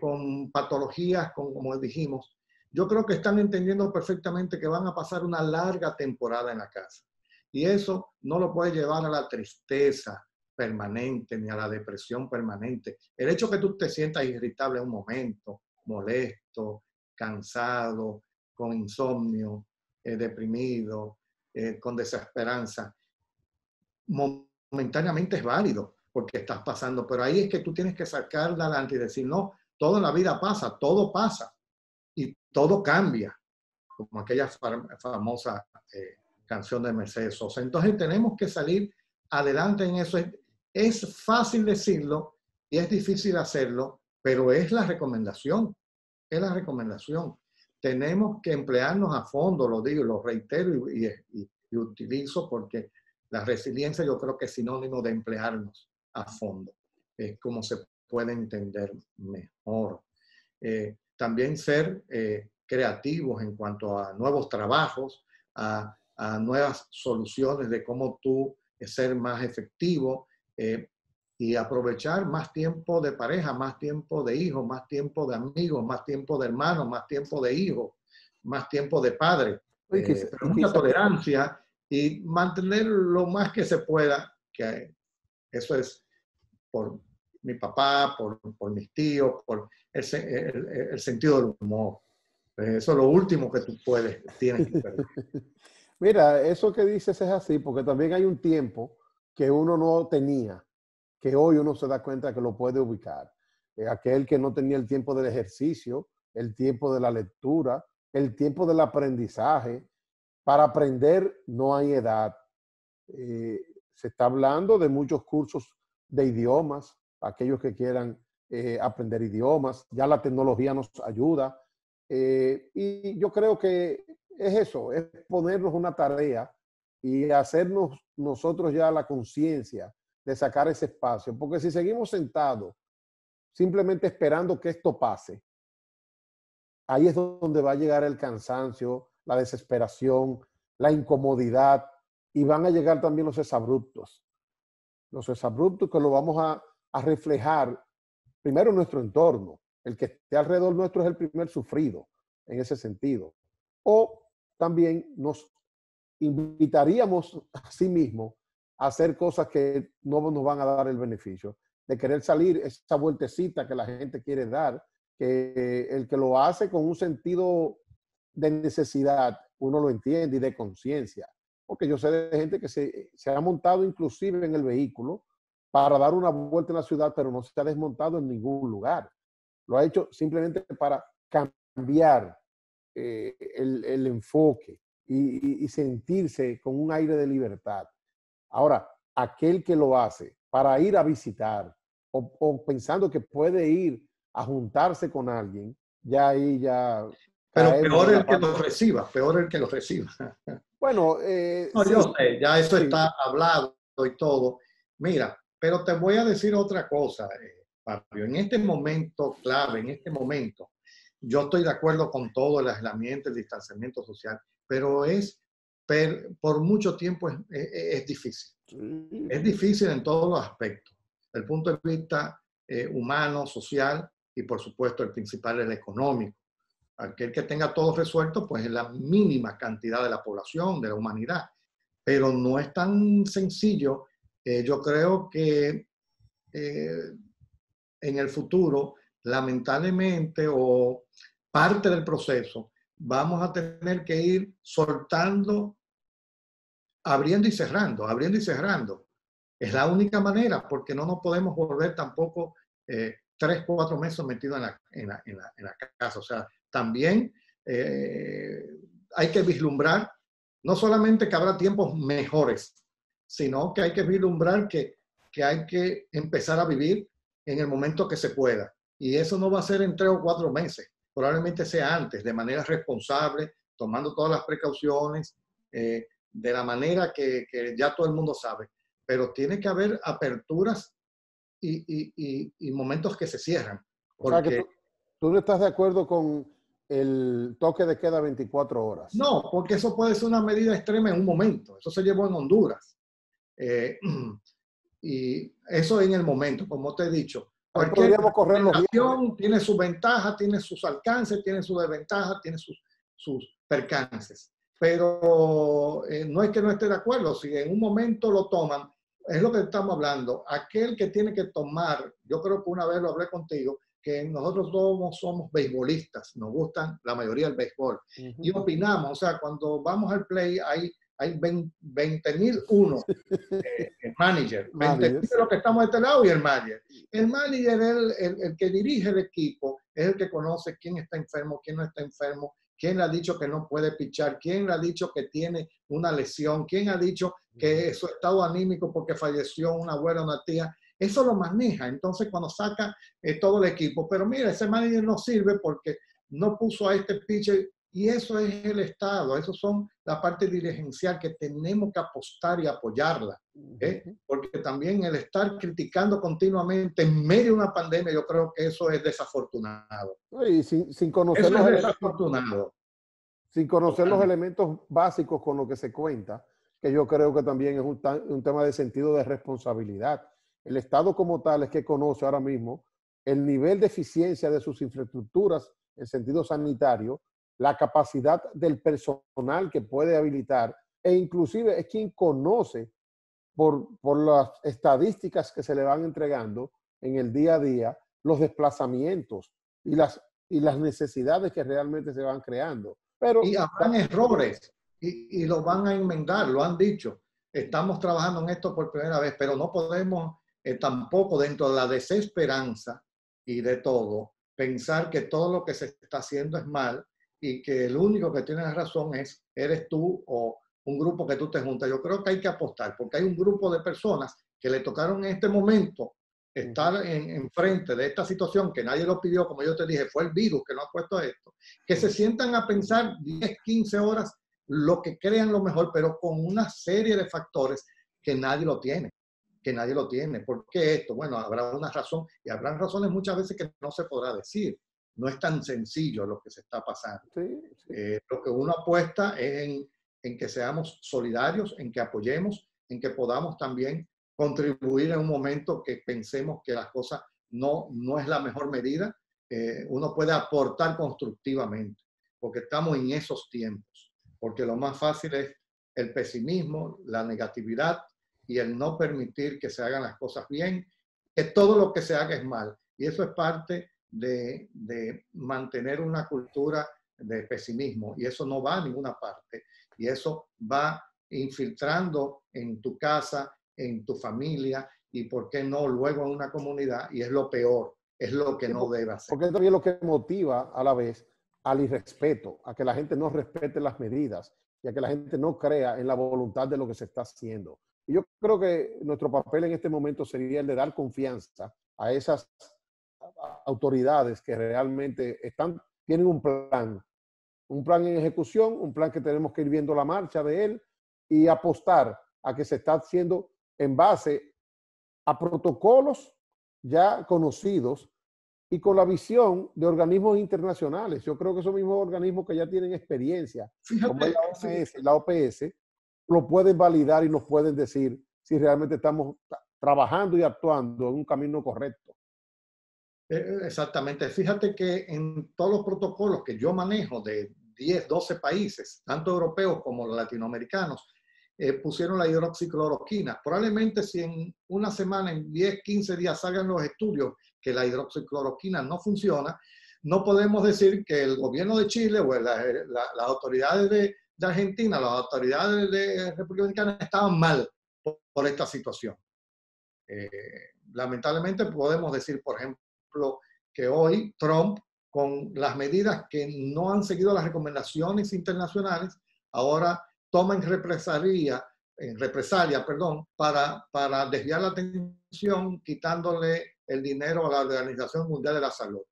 con patologías, como dijimos, yo creo que están entendiendo perfectamente que van a pasar una larga temporada en la casa. Y eso no lo puede llevar a la tristeza permanente ni a la depresión permanente. El hecho que tú te sientas irritable un momento, molesto, cansado, con insomnio, deprimido, con desesperanza, momentáneamente es válido porque estás pasando, pero ahí es que tú tienes que sacarla adelante y decir, no, todo en la vida pasa, todo pasa y todo cambia, como aquella famosa canción de Mercedes Sosa. Entonces tenemos que salir adelante en eso. Es fácil decirlo y es difícil hacerlo, pero es la recomendación, es la recomendación. Tenemos que emplearnos a fondo, lo digo, lo reitero y utilizo porque la resiliencia yo creo que es sinónimo de emplearnos a fondo. Es como se puede entender mejor. También ser creativos en cuanto a nuevos trabajos, a nuevas soluciones de cómo tú ser más efectivo y aprovechar más tiempo de pareja, más tiempo de hijos, más tiempo de amigos, más tiempo de hermanos, más tiempo de hijos, más tiempo de padre. Pero mucha tolerancia y mantener lo más que se pueda, que eso es por mi papá, por mis tíos, por el sentido del humor. Eso es lo último que tú tienes que perder. Mira, eso que dices es así, porque también hay un tiempo que uno no tenía, que hoy uno se da cuenta que lo puede ubicar. Aquel que no tenía el tiempo del ejercicio, el tiempo de la lectura, el tiempo del aprendizaje. Para aprender no hay edad. Se está hablando de muchos cursos de idiomas, aquellos que quieran aprender idiomas. Ya la tecnología nos ayuda. Y yo creo que es eso, es ponernos una tarea y hacernos nosotros ya la conciencia de sacar ese espacio. Porque si seguimos sentados, simplemente esperando que esto pase, ahí es donde va a llegar el cansancio, la desesperación, la incomodidad, y van a llegar también los exabruptos. Los exabruptos que lo vamos a reflejar primero en nuestro entorno. El que esté alrededor nuestro es el primer sufrido en ese sentido. O también nos invitaríamos a sí mismos a hacer cosas que no nos van a dar el beneficio, de querer salir esa vueltecita que la gente quiere dar, que el que lo hace con un sentido de necesidad, uno lo entiende, y de conciencia. Porque yo sé de gente que se ha montado inclusive en el vehículo para dar una vuelta en la ciudad, pero no se ha desmontado en ningún lugar. Lo ha hecho simplemente para cambiar el enfoque y sentirse con un aire de libertad. Ahora, aquel que lo hace para ir a visitar o pensando que puede ir a juntarse con alguien, ya ahí ya... Pero peor el que los reciba, peor el que los reciba. Bueno, no, sí, yo sé, ya eso está hablado y todo. Mira, pero te voy a decir otra cosa, Fabio. En este momento clave, en este momento, yo estoy de acuerdo con todo el aislamiento, el distanciamiento social, pero por mucho tiempo es difícil. Es difícil en todos los aspectos. Desde el punto de vista humano, social y, por supuesto, el principal, el económico. Aquel que tenga todo resuelto, pues es la mínima cantidad de la población, de la humanidad. Pero no es tan sencillo. Yo creo que en el futuro, lamentablemente, o parte del proceso, vamos a tener que ir soltando, abriendo y cerrando, abriendo y cerrando. Es la única manera, porque no nos podemos volver tampoco 3, 4 meses metidos en la casa. O sea, también hay que vislumbrar, no solamente que habrá tiempos mejores, sino que hay que vislumbrar que hay que empezar a vivir en el momento que se pueda. Y eso no va a ser en 3 o 4 meses, probablemente sea antes, de manera responsable, tomando todas las precauciones, de la manera que ya todo el mundo sabe. Pero tiene que haber aperturas y momentos que se cierran. Porque... O sea que tú no estás de acuerdo con el toque de queda 24 horas. No, porque eso puede ser una medida extrema en un momento. Eso se llevó en Honduras. Y eso en el momento, como te he dicho. Cualquier población tiene sus ventajas, tiene sus alcances, tiene sus desventajas, tiene sus percances. Pero no es que no esté de acuerdo. Si en un momento lo toman, es lo que estamos hablando. Aquel que tiene que tomar, yo creo que una vez lo hablé contigo, que nosotros todos somos beisbolistas, nos gustan la mayoría del béisbol. Uh-huh. Y opinamos, o sea, cuando vamos al play hay 20.001 el manager. 20.000 de los que estamos de este lado y el manager. El manager es el que dirige el equipo, es el que conoce quién está enfermo, quién no está enfermo, quién le ha dicho que no puede pichar, quién le ha dicho que tiene una lesión, quién ha dicho que su estado anímico porque falleció una abuela o una tía. Eso lo maneja. Entonces, cuando saca todo el equipo, pero mira, ese manager no sirve porque no puso a este pitcher. Y eso es el Estado. Eso son la parte dirigencial que tenemos que apostar y apoyarla. ¿Eh? Porque también el estar criticando continuamente en medio de una pandemia, yo creo que eso es desafortunado. Y sin conocer eso es desafortunado. Sin conocer los elementos básicos con los que se cuenta, que yo creo que también es un tema de sentido de responsabilidad. El Estado como tal es que conoce ahora mismo el nivel de eficiencia de sus infraestructuras en sentido sanitario, la capacidad del personal que puede habilitar, e inclusive es quien conoce por las estadísticas que se le van entregando en el día a día, los desplazamientos y las necesidades que realmente se van creando. Pero, y habrán errores y lo van a enmendar, lo han dicho. Estamos trabajando en esto por primera vez, pero no podemos... tampoco dentro de la desesperanza y de todo, pensar que todo lo que se está haciendo es mal y que el único que tiene la razón eres tú o un grupo que tú te juntas. Yo creo que hay que apostar porque hay un grupo de personas que le tocaron en este momento estar en frente de esta situación que nadie lo pidió, como yo te dije, fue el virus que nos ha puesto esto, que se sientan a pensar 10, 15 horas lo que crean lo mejor, pero con una serie de factores que nadie lo tiene. ¿Por qué esto? Bueno, habrá una razón y habrán razones muchas veces que no se podrá decir. No es tan sencillo lo que se está pasando. Sí, sí. Lo que uno apuesta es en que seamos solidarios, en que apoyemos, en que podamos también contribuir en un momento que pensemos que las cosas no es la mejor medida. Uno puede aportar constructivamente, porque estamos en esos tiempos, porque lo más fácil es el pesimismo, la negatividad, y el no permitir que se hagan las cosas bien, que todo lo que se haga es mal. Y eso es parte de mantener una cultura de pesimismo. Y eso no va a ninguna parte. Y eso va infiltrando en tu casa, en tu familia, y por qué no luego en una comunidad. Y es lo peor, es lo que no debe hacer. Porque también lo que motiva a la vez al irrespeto, a que la gente no respete las medidas y a que la gente no crea en la voluntad de lo que se está haciendo. Y yo creo que nuestro papel en este momento sería el de dar confianza a esas autoridades que realmente tienen un plan en ejecución, un plan que tenemos que ir viendo la marcha de él y apostar a que se está haciendo en base a protocolos ya conocidos y con la visión de organismos internacionales. Yo creo que esos mismos organismos que ya tienen experiencia, como la OPS, lo pueden validar y nos pueden decir si realmente estamos trabajando y actuando en un camino correcto. Exactamente. Fíjate que en todos los protocolos que yo manejo de 10, 12 países, tanto europeos como latinoamericanos, pusieron la hidroxicloroquina. Probablemente si en una semana, en 10, 15 días salgan los estudios que la hidroxicloroquina no funciona, no podemos decir que el gobierno de Chile o las autoridades de Argentina, las autoridades de República Dominicana estaban mal por esta situación. Lamentablemente podemos decir, por ejemplo, que hoy Trump, con las medidas que no han seguido las recomendaciones internacionales, ahora toma en represalia, para desviar la atención, quitándole el dinero a la Organización Mundial de la Salud.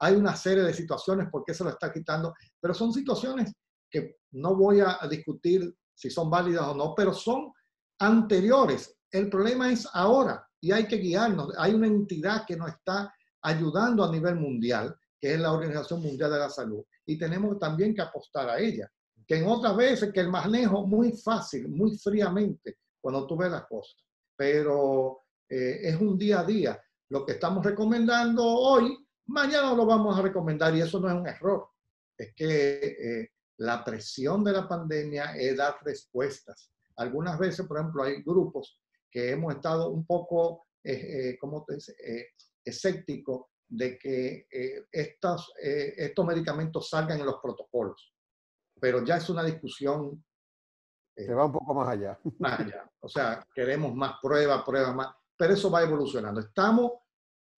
Hay una serie de situaciones por qué se lo está quitando, pero son situaciones que no voy a discutir si son válidas o no, pero son anteriores. El problema es ahora y hay que guiarnos. Hay una entidad que nos está ayudando a nivel mundial, que es la Organización Mundial de la Salud, y tenemos también que apostar a ella. Que en otras veces que el manejo muy fácil, muy fríamente, cuando tú ves las cosas. Pero es un día a día. Lo que estamos recomendando hoy, mañana lo vamos a recomendar, y eso no es un error. Es que la presión de la pandemia es dar respuestas. Algunas veces, por ejemplo, hay grupos que hemos estado un poco, escépticos de que estos medicamentos salgan en los protocolos. Pero ya es una discusión. Se va un poco más allá. Más allá. O sea, queremos más pruebas más. Pero eso va evolucionando. Estamos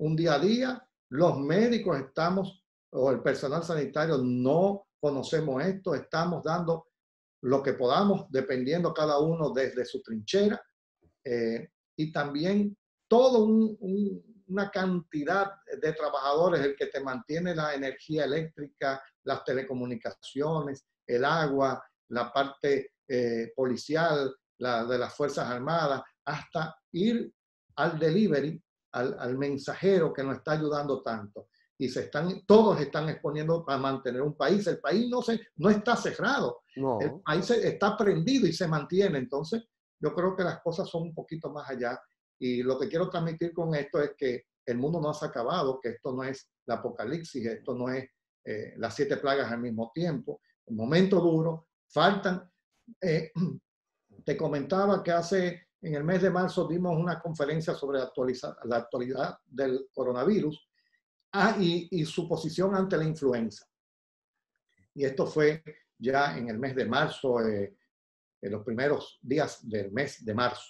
un día a día, los médicos estamos, o el personal sanitario no conocemos esto, estamos dando lo que podamos, dependiendo cada uno desde su trinchera, y también toda una cantidad de trabajadores, el que te mantiene la energía eléctrica, las telecomunicaciones, el agua, la parte policial, la de las Fuerzas Armadas, hasta ir al delivery, al mensajero que nos está ayudando tanto. Y todos están exponiendo a mantener un país. El país no está cerrado. No. El país está prendido y se mantiene. Entonces, yo creo que las cosas son un poquito más allá. Y lo que quiero transmitir con esto es que el mundo no se ha acabado, que esto no es el apocalipsis, esto no es las 7 plagas al mismo tiempo. Un momento duro, faltan. Te comentaba que en el mes de marzo dimos una conferencia sobre la actualidad del coronavirus. Y su posición ante la influenza. Y esto fue ya en el mes de marzo, en los primeros días del mes de marzo.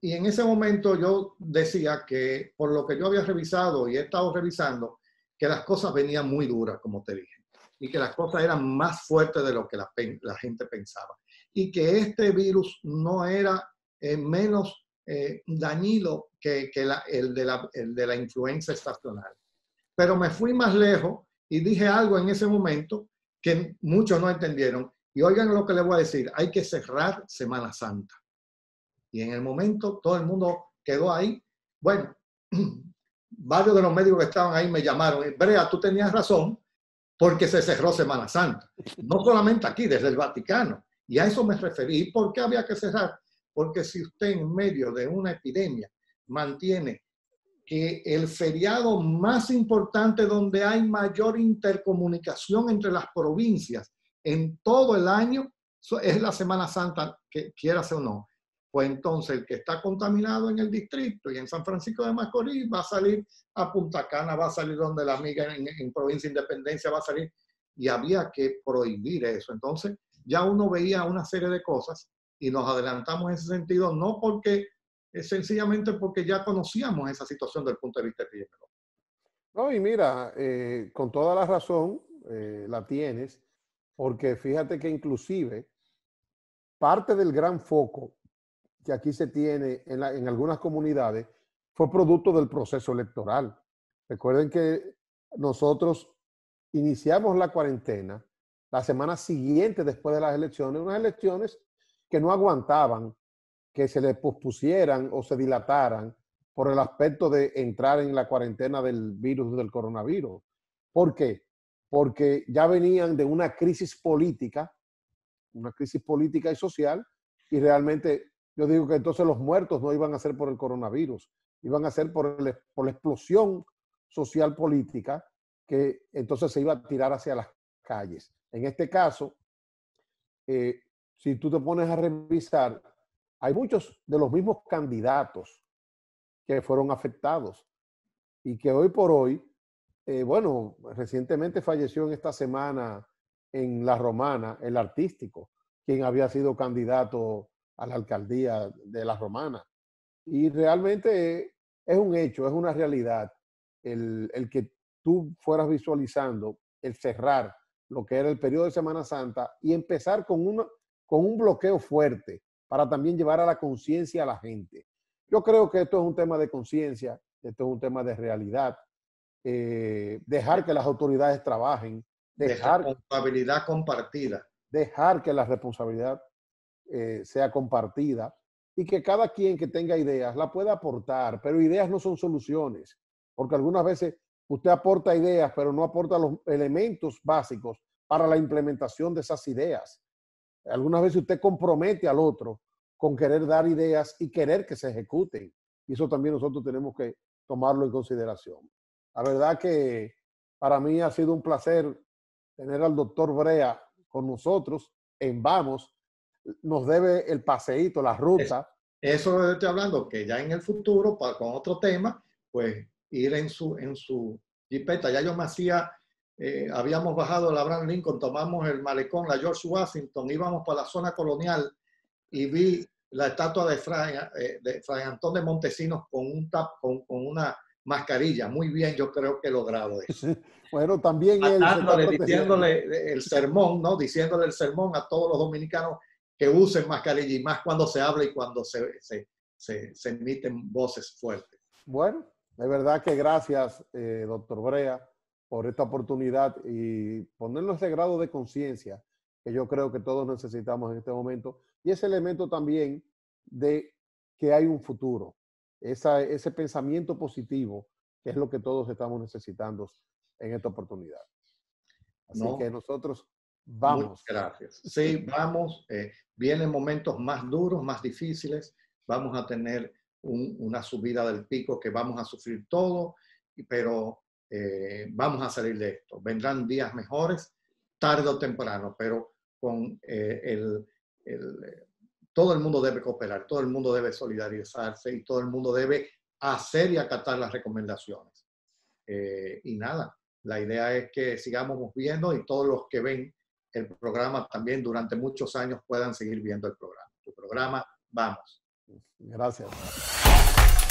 Y en ese momento yo decía que, por lo que yo había revisado y he estado revisando, que las cosas venían muy duras, como te dije, y que las cosas eran más fuertes de lo que la gente pensaba. Y que este virus no era menos dañino que el de la influenza estacional. Pero me fui más lejos y dije algo en ese momento que muchos no entendieron. Y oigan lo que les voy a decir, hay que cerrar Semana Santa. Y en el momento todo el mundo quedó ahí. Bueno, varios de los médicos que estaban ahí me llamaron. Brea, tú tenías razón porque se cerró Semana Santa. No solamente aquí, desde el Vaticano. Y a eso me referí. ¿Por qué había que cerrar? Porque si usted en medio de una epidemia mantiene que el feriado más importante donde hay mayor intercomunicación entre las provincias en todo el año es la Semana Santa, que quieras o no, pues entonces el que está contaminado en el distrito y en San Francisco de Macorís va a salir a Punta Cana, va a salir donde la amiga en Provincia Independencia va a salir, y había que prohibir eso. Entonces ya uno veía una serie de cosas. Y nos adelantamos en ese sentido, no porque, sencillamente porque ya conocíamos esa situación desde el punto de vista epidemiológico. No, y mira, con toda la razón la tienes, porque fíjate que inclusive parte del gran foco que aquí se tiene en algunas comunidades fue producto del proceso electoral. Recuerden que nosotros iniciamos la cuarentena la semana siguiente después de las elecciones, unas elecciones que no aguantaban que se les pospusieran o se dilataran por el aspecto de entrar en la cuarentena del virus del coronavirus. ¿Por qué? Porque ya venían de una crisis política y social, y realmente yo digo que entonces los muertos no iban a ser por el coronavirus, iban a ser por la explosión social política que entonces se iba a tirar hacia las calles. En este caso, si tú te pones a revisar, hay muchos de los mismos candidatos que fueron afectados y que hoy por hoy, bueno, recientemente falleció en esta semana en La Romana el artístico, quien había sido candidato a la alcaldía de La Romana. Y realmente es un hecho, es una realidad el que tú fueras visualizando el cerrar lo que era el periodo de Semana Santa y empezar con un bloqueo fuerte para también llevar a la conciencia a la gente. Yo creo que esto es un tema de conciencia, esto es un tema de realidad, dejar que las autoridades trabajen, dejar responsabilidad compartida, dejar que la responsabilidad sea compartida y que cada quien que tenga ideas la pueda aportar, pero ideas no son soluciones, porque algunas veces usted aporta ideas, pero no aporta los elementos básicos para la implementación de esas ideas. Algunas veces usted compromete al otro con querer dar ideas y querer que se ejecuten. Y eso también nosotros tenemos que tomarlo en consideración. La verdad que para mí ha sido un placer tener al doctor Brea con nosotros en Vamos. Nos debe el paseíto, la ruta. Eso estoy hablando, que ya en el futuro, con otro tema, pues ir en su jipeta. Ya yo me hacía, habíamos bajado el Abraham Lincoln, tomamos el malecón, la George Washington, íbamos para la zona colonial y vi la estatua de Fray Antón de Montesinos con una mascarilla. Muy bien, yo creo que he logrado eso. Bueno, también él diciéndole el sermón, ¿no? Diciéndole el sermón a todos los dominicanos que usen mascarilla, y más cuando se habla y cuando se emiten voces fuertes. Bueno, de verdad que gracias, doctor Brea, por esta oportunidad y ponernos ese grado de conciencia que yo creo que todos necesitamos en este momento, y ese elemento también de que hay un futuro, ese pensamiento positivo, que es lo que todos estamos necesitando en esta oportunidad. Así que nosotros vamos. Muchas gracias. Sí, vamos. Vienen momentos más duros, más difíciles. Vamos a tener una subida del pico que vamos a sufrir todo, pero vamos a salir de esto. Vendrán días mejores, tarde o temprano, pero con todo el mundo debe cooperar, todo el mundo debe solidarizarse y todo el mundo debe hacer y acatar las recomendaciones. Y nada, la idea es que sigamos viendo y todos los que ven el programa también durante muchos años puedan seguir viendo el programa. Tu programa, vamos. Gracias.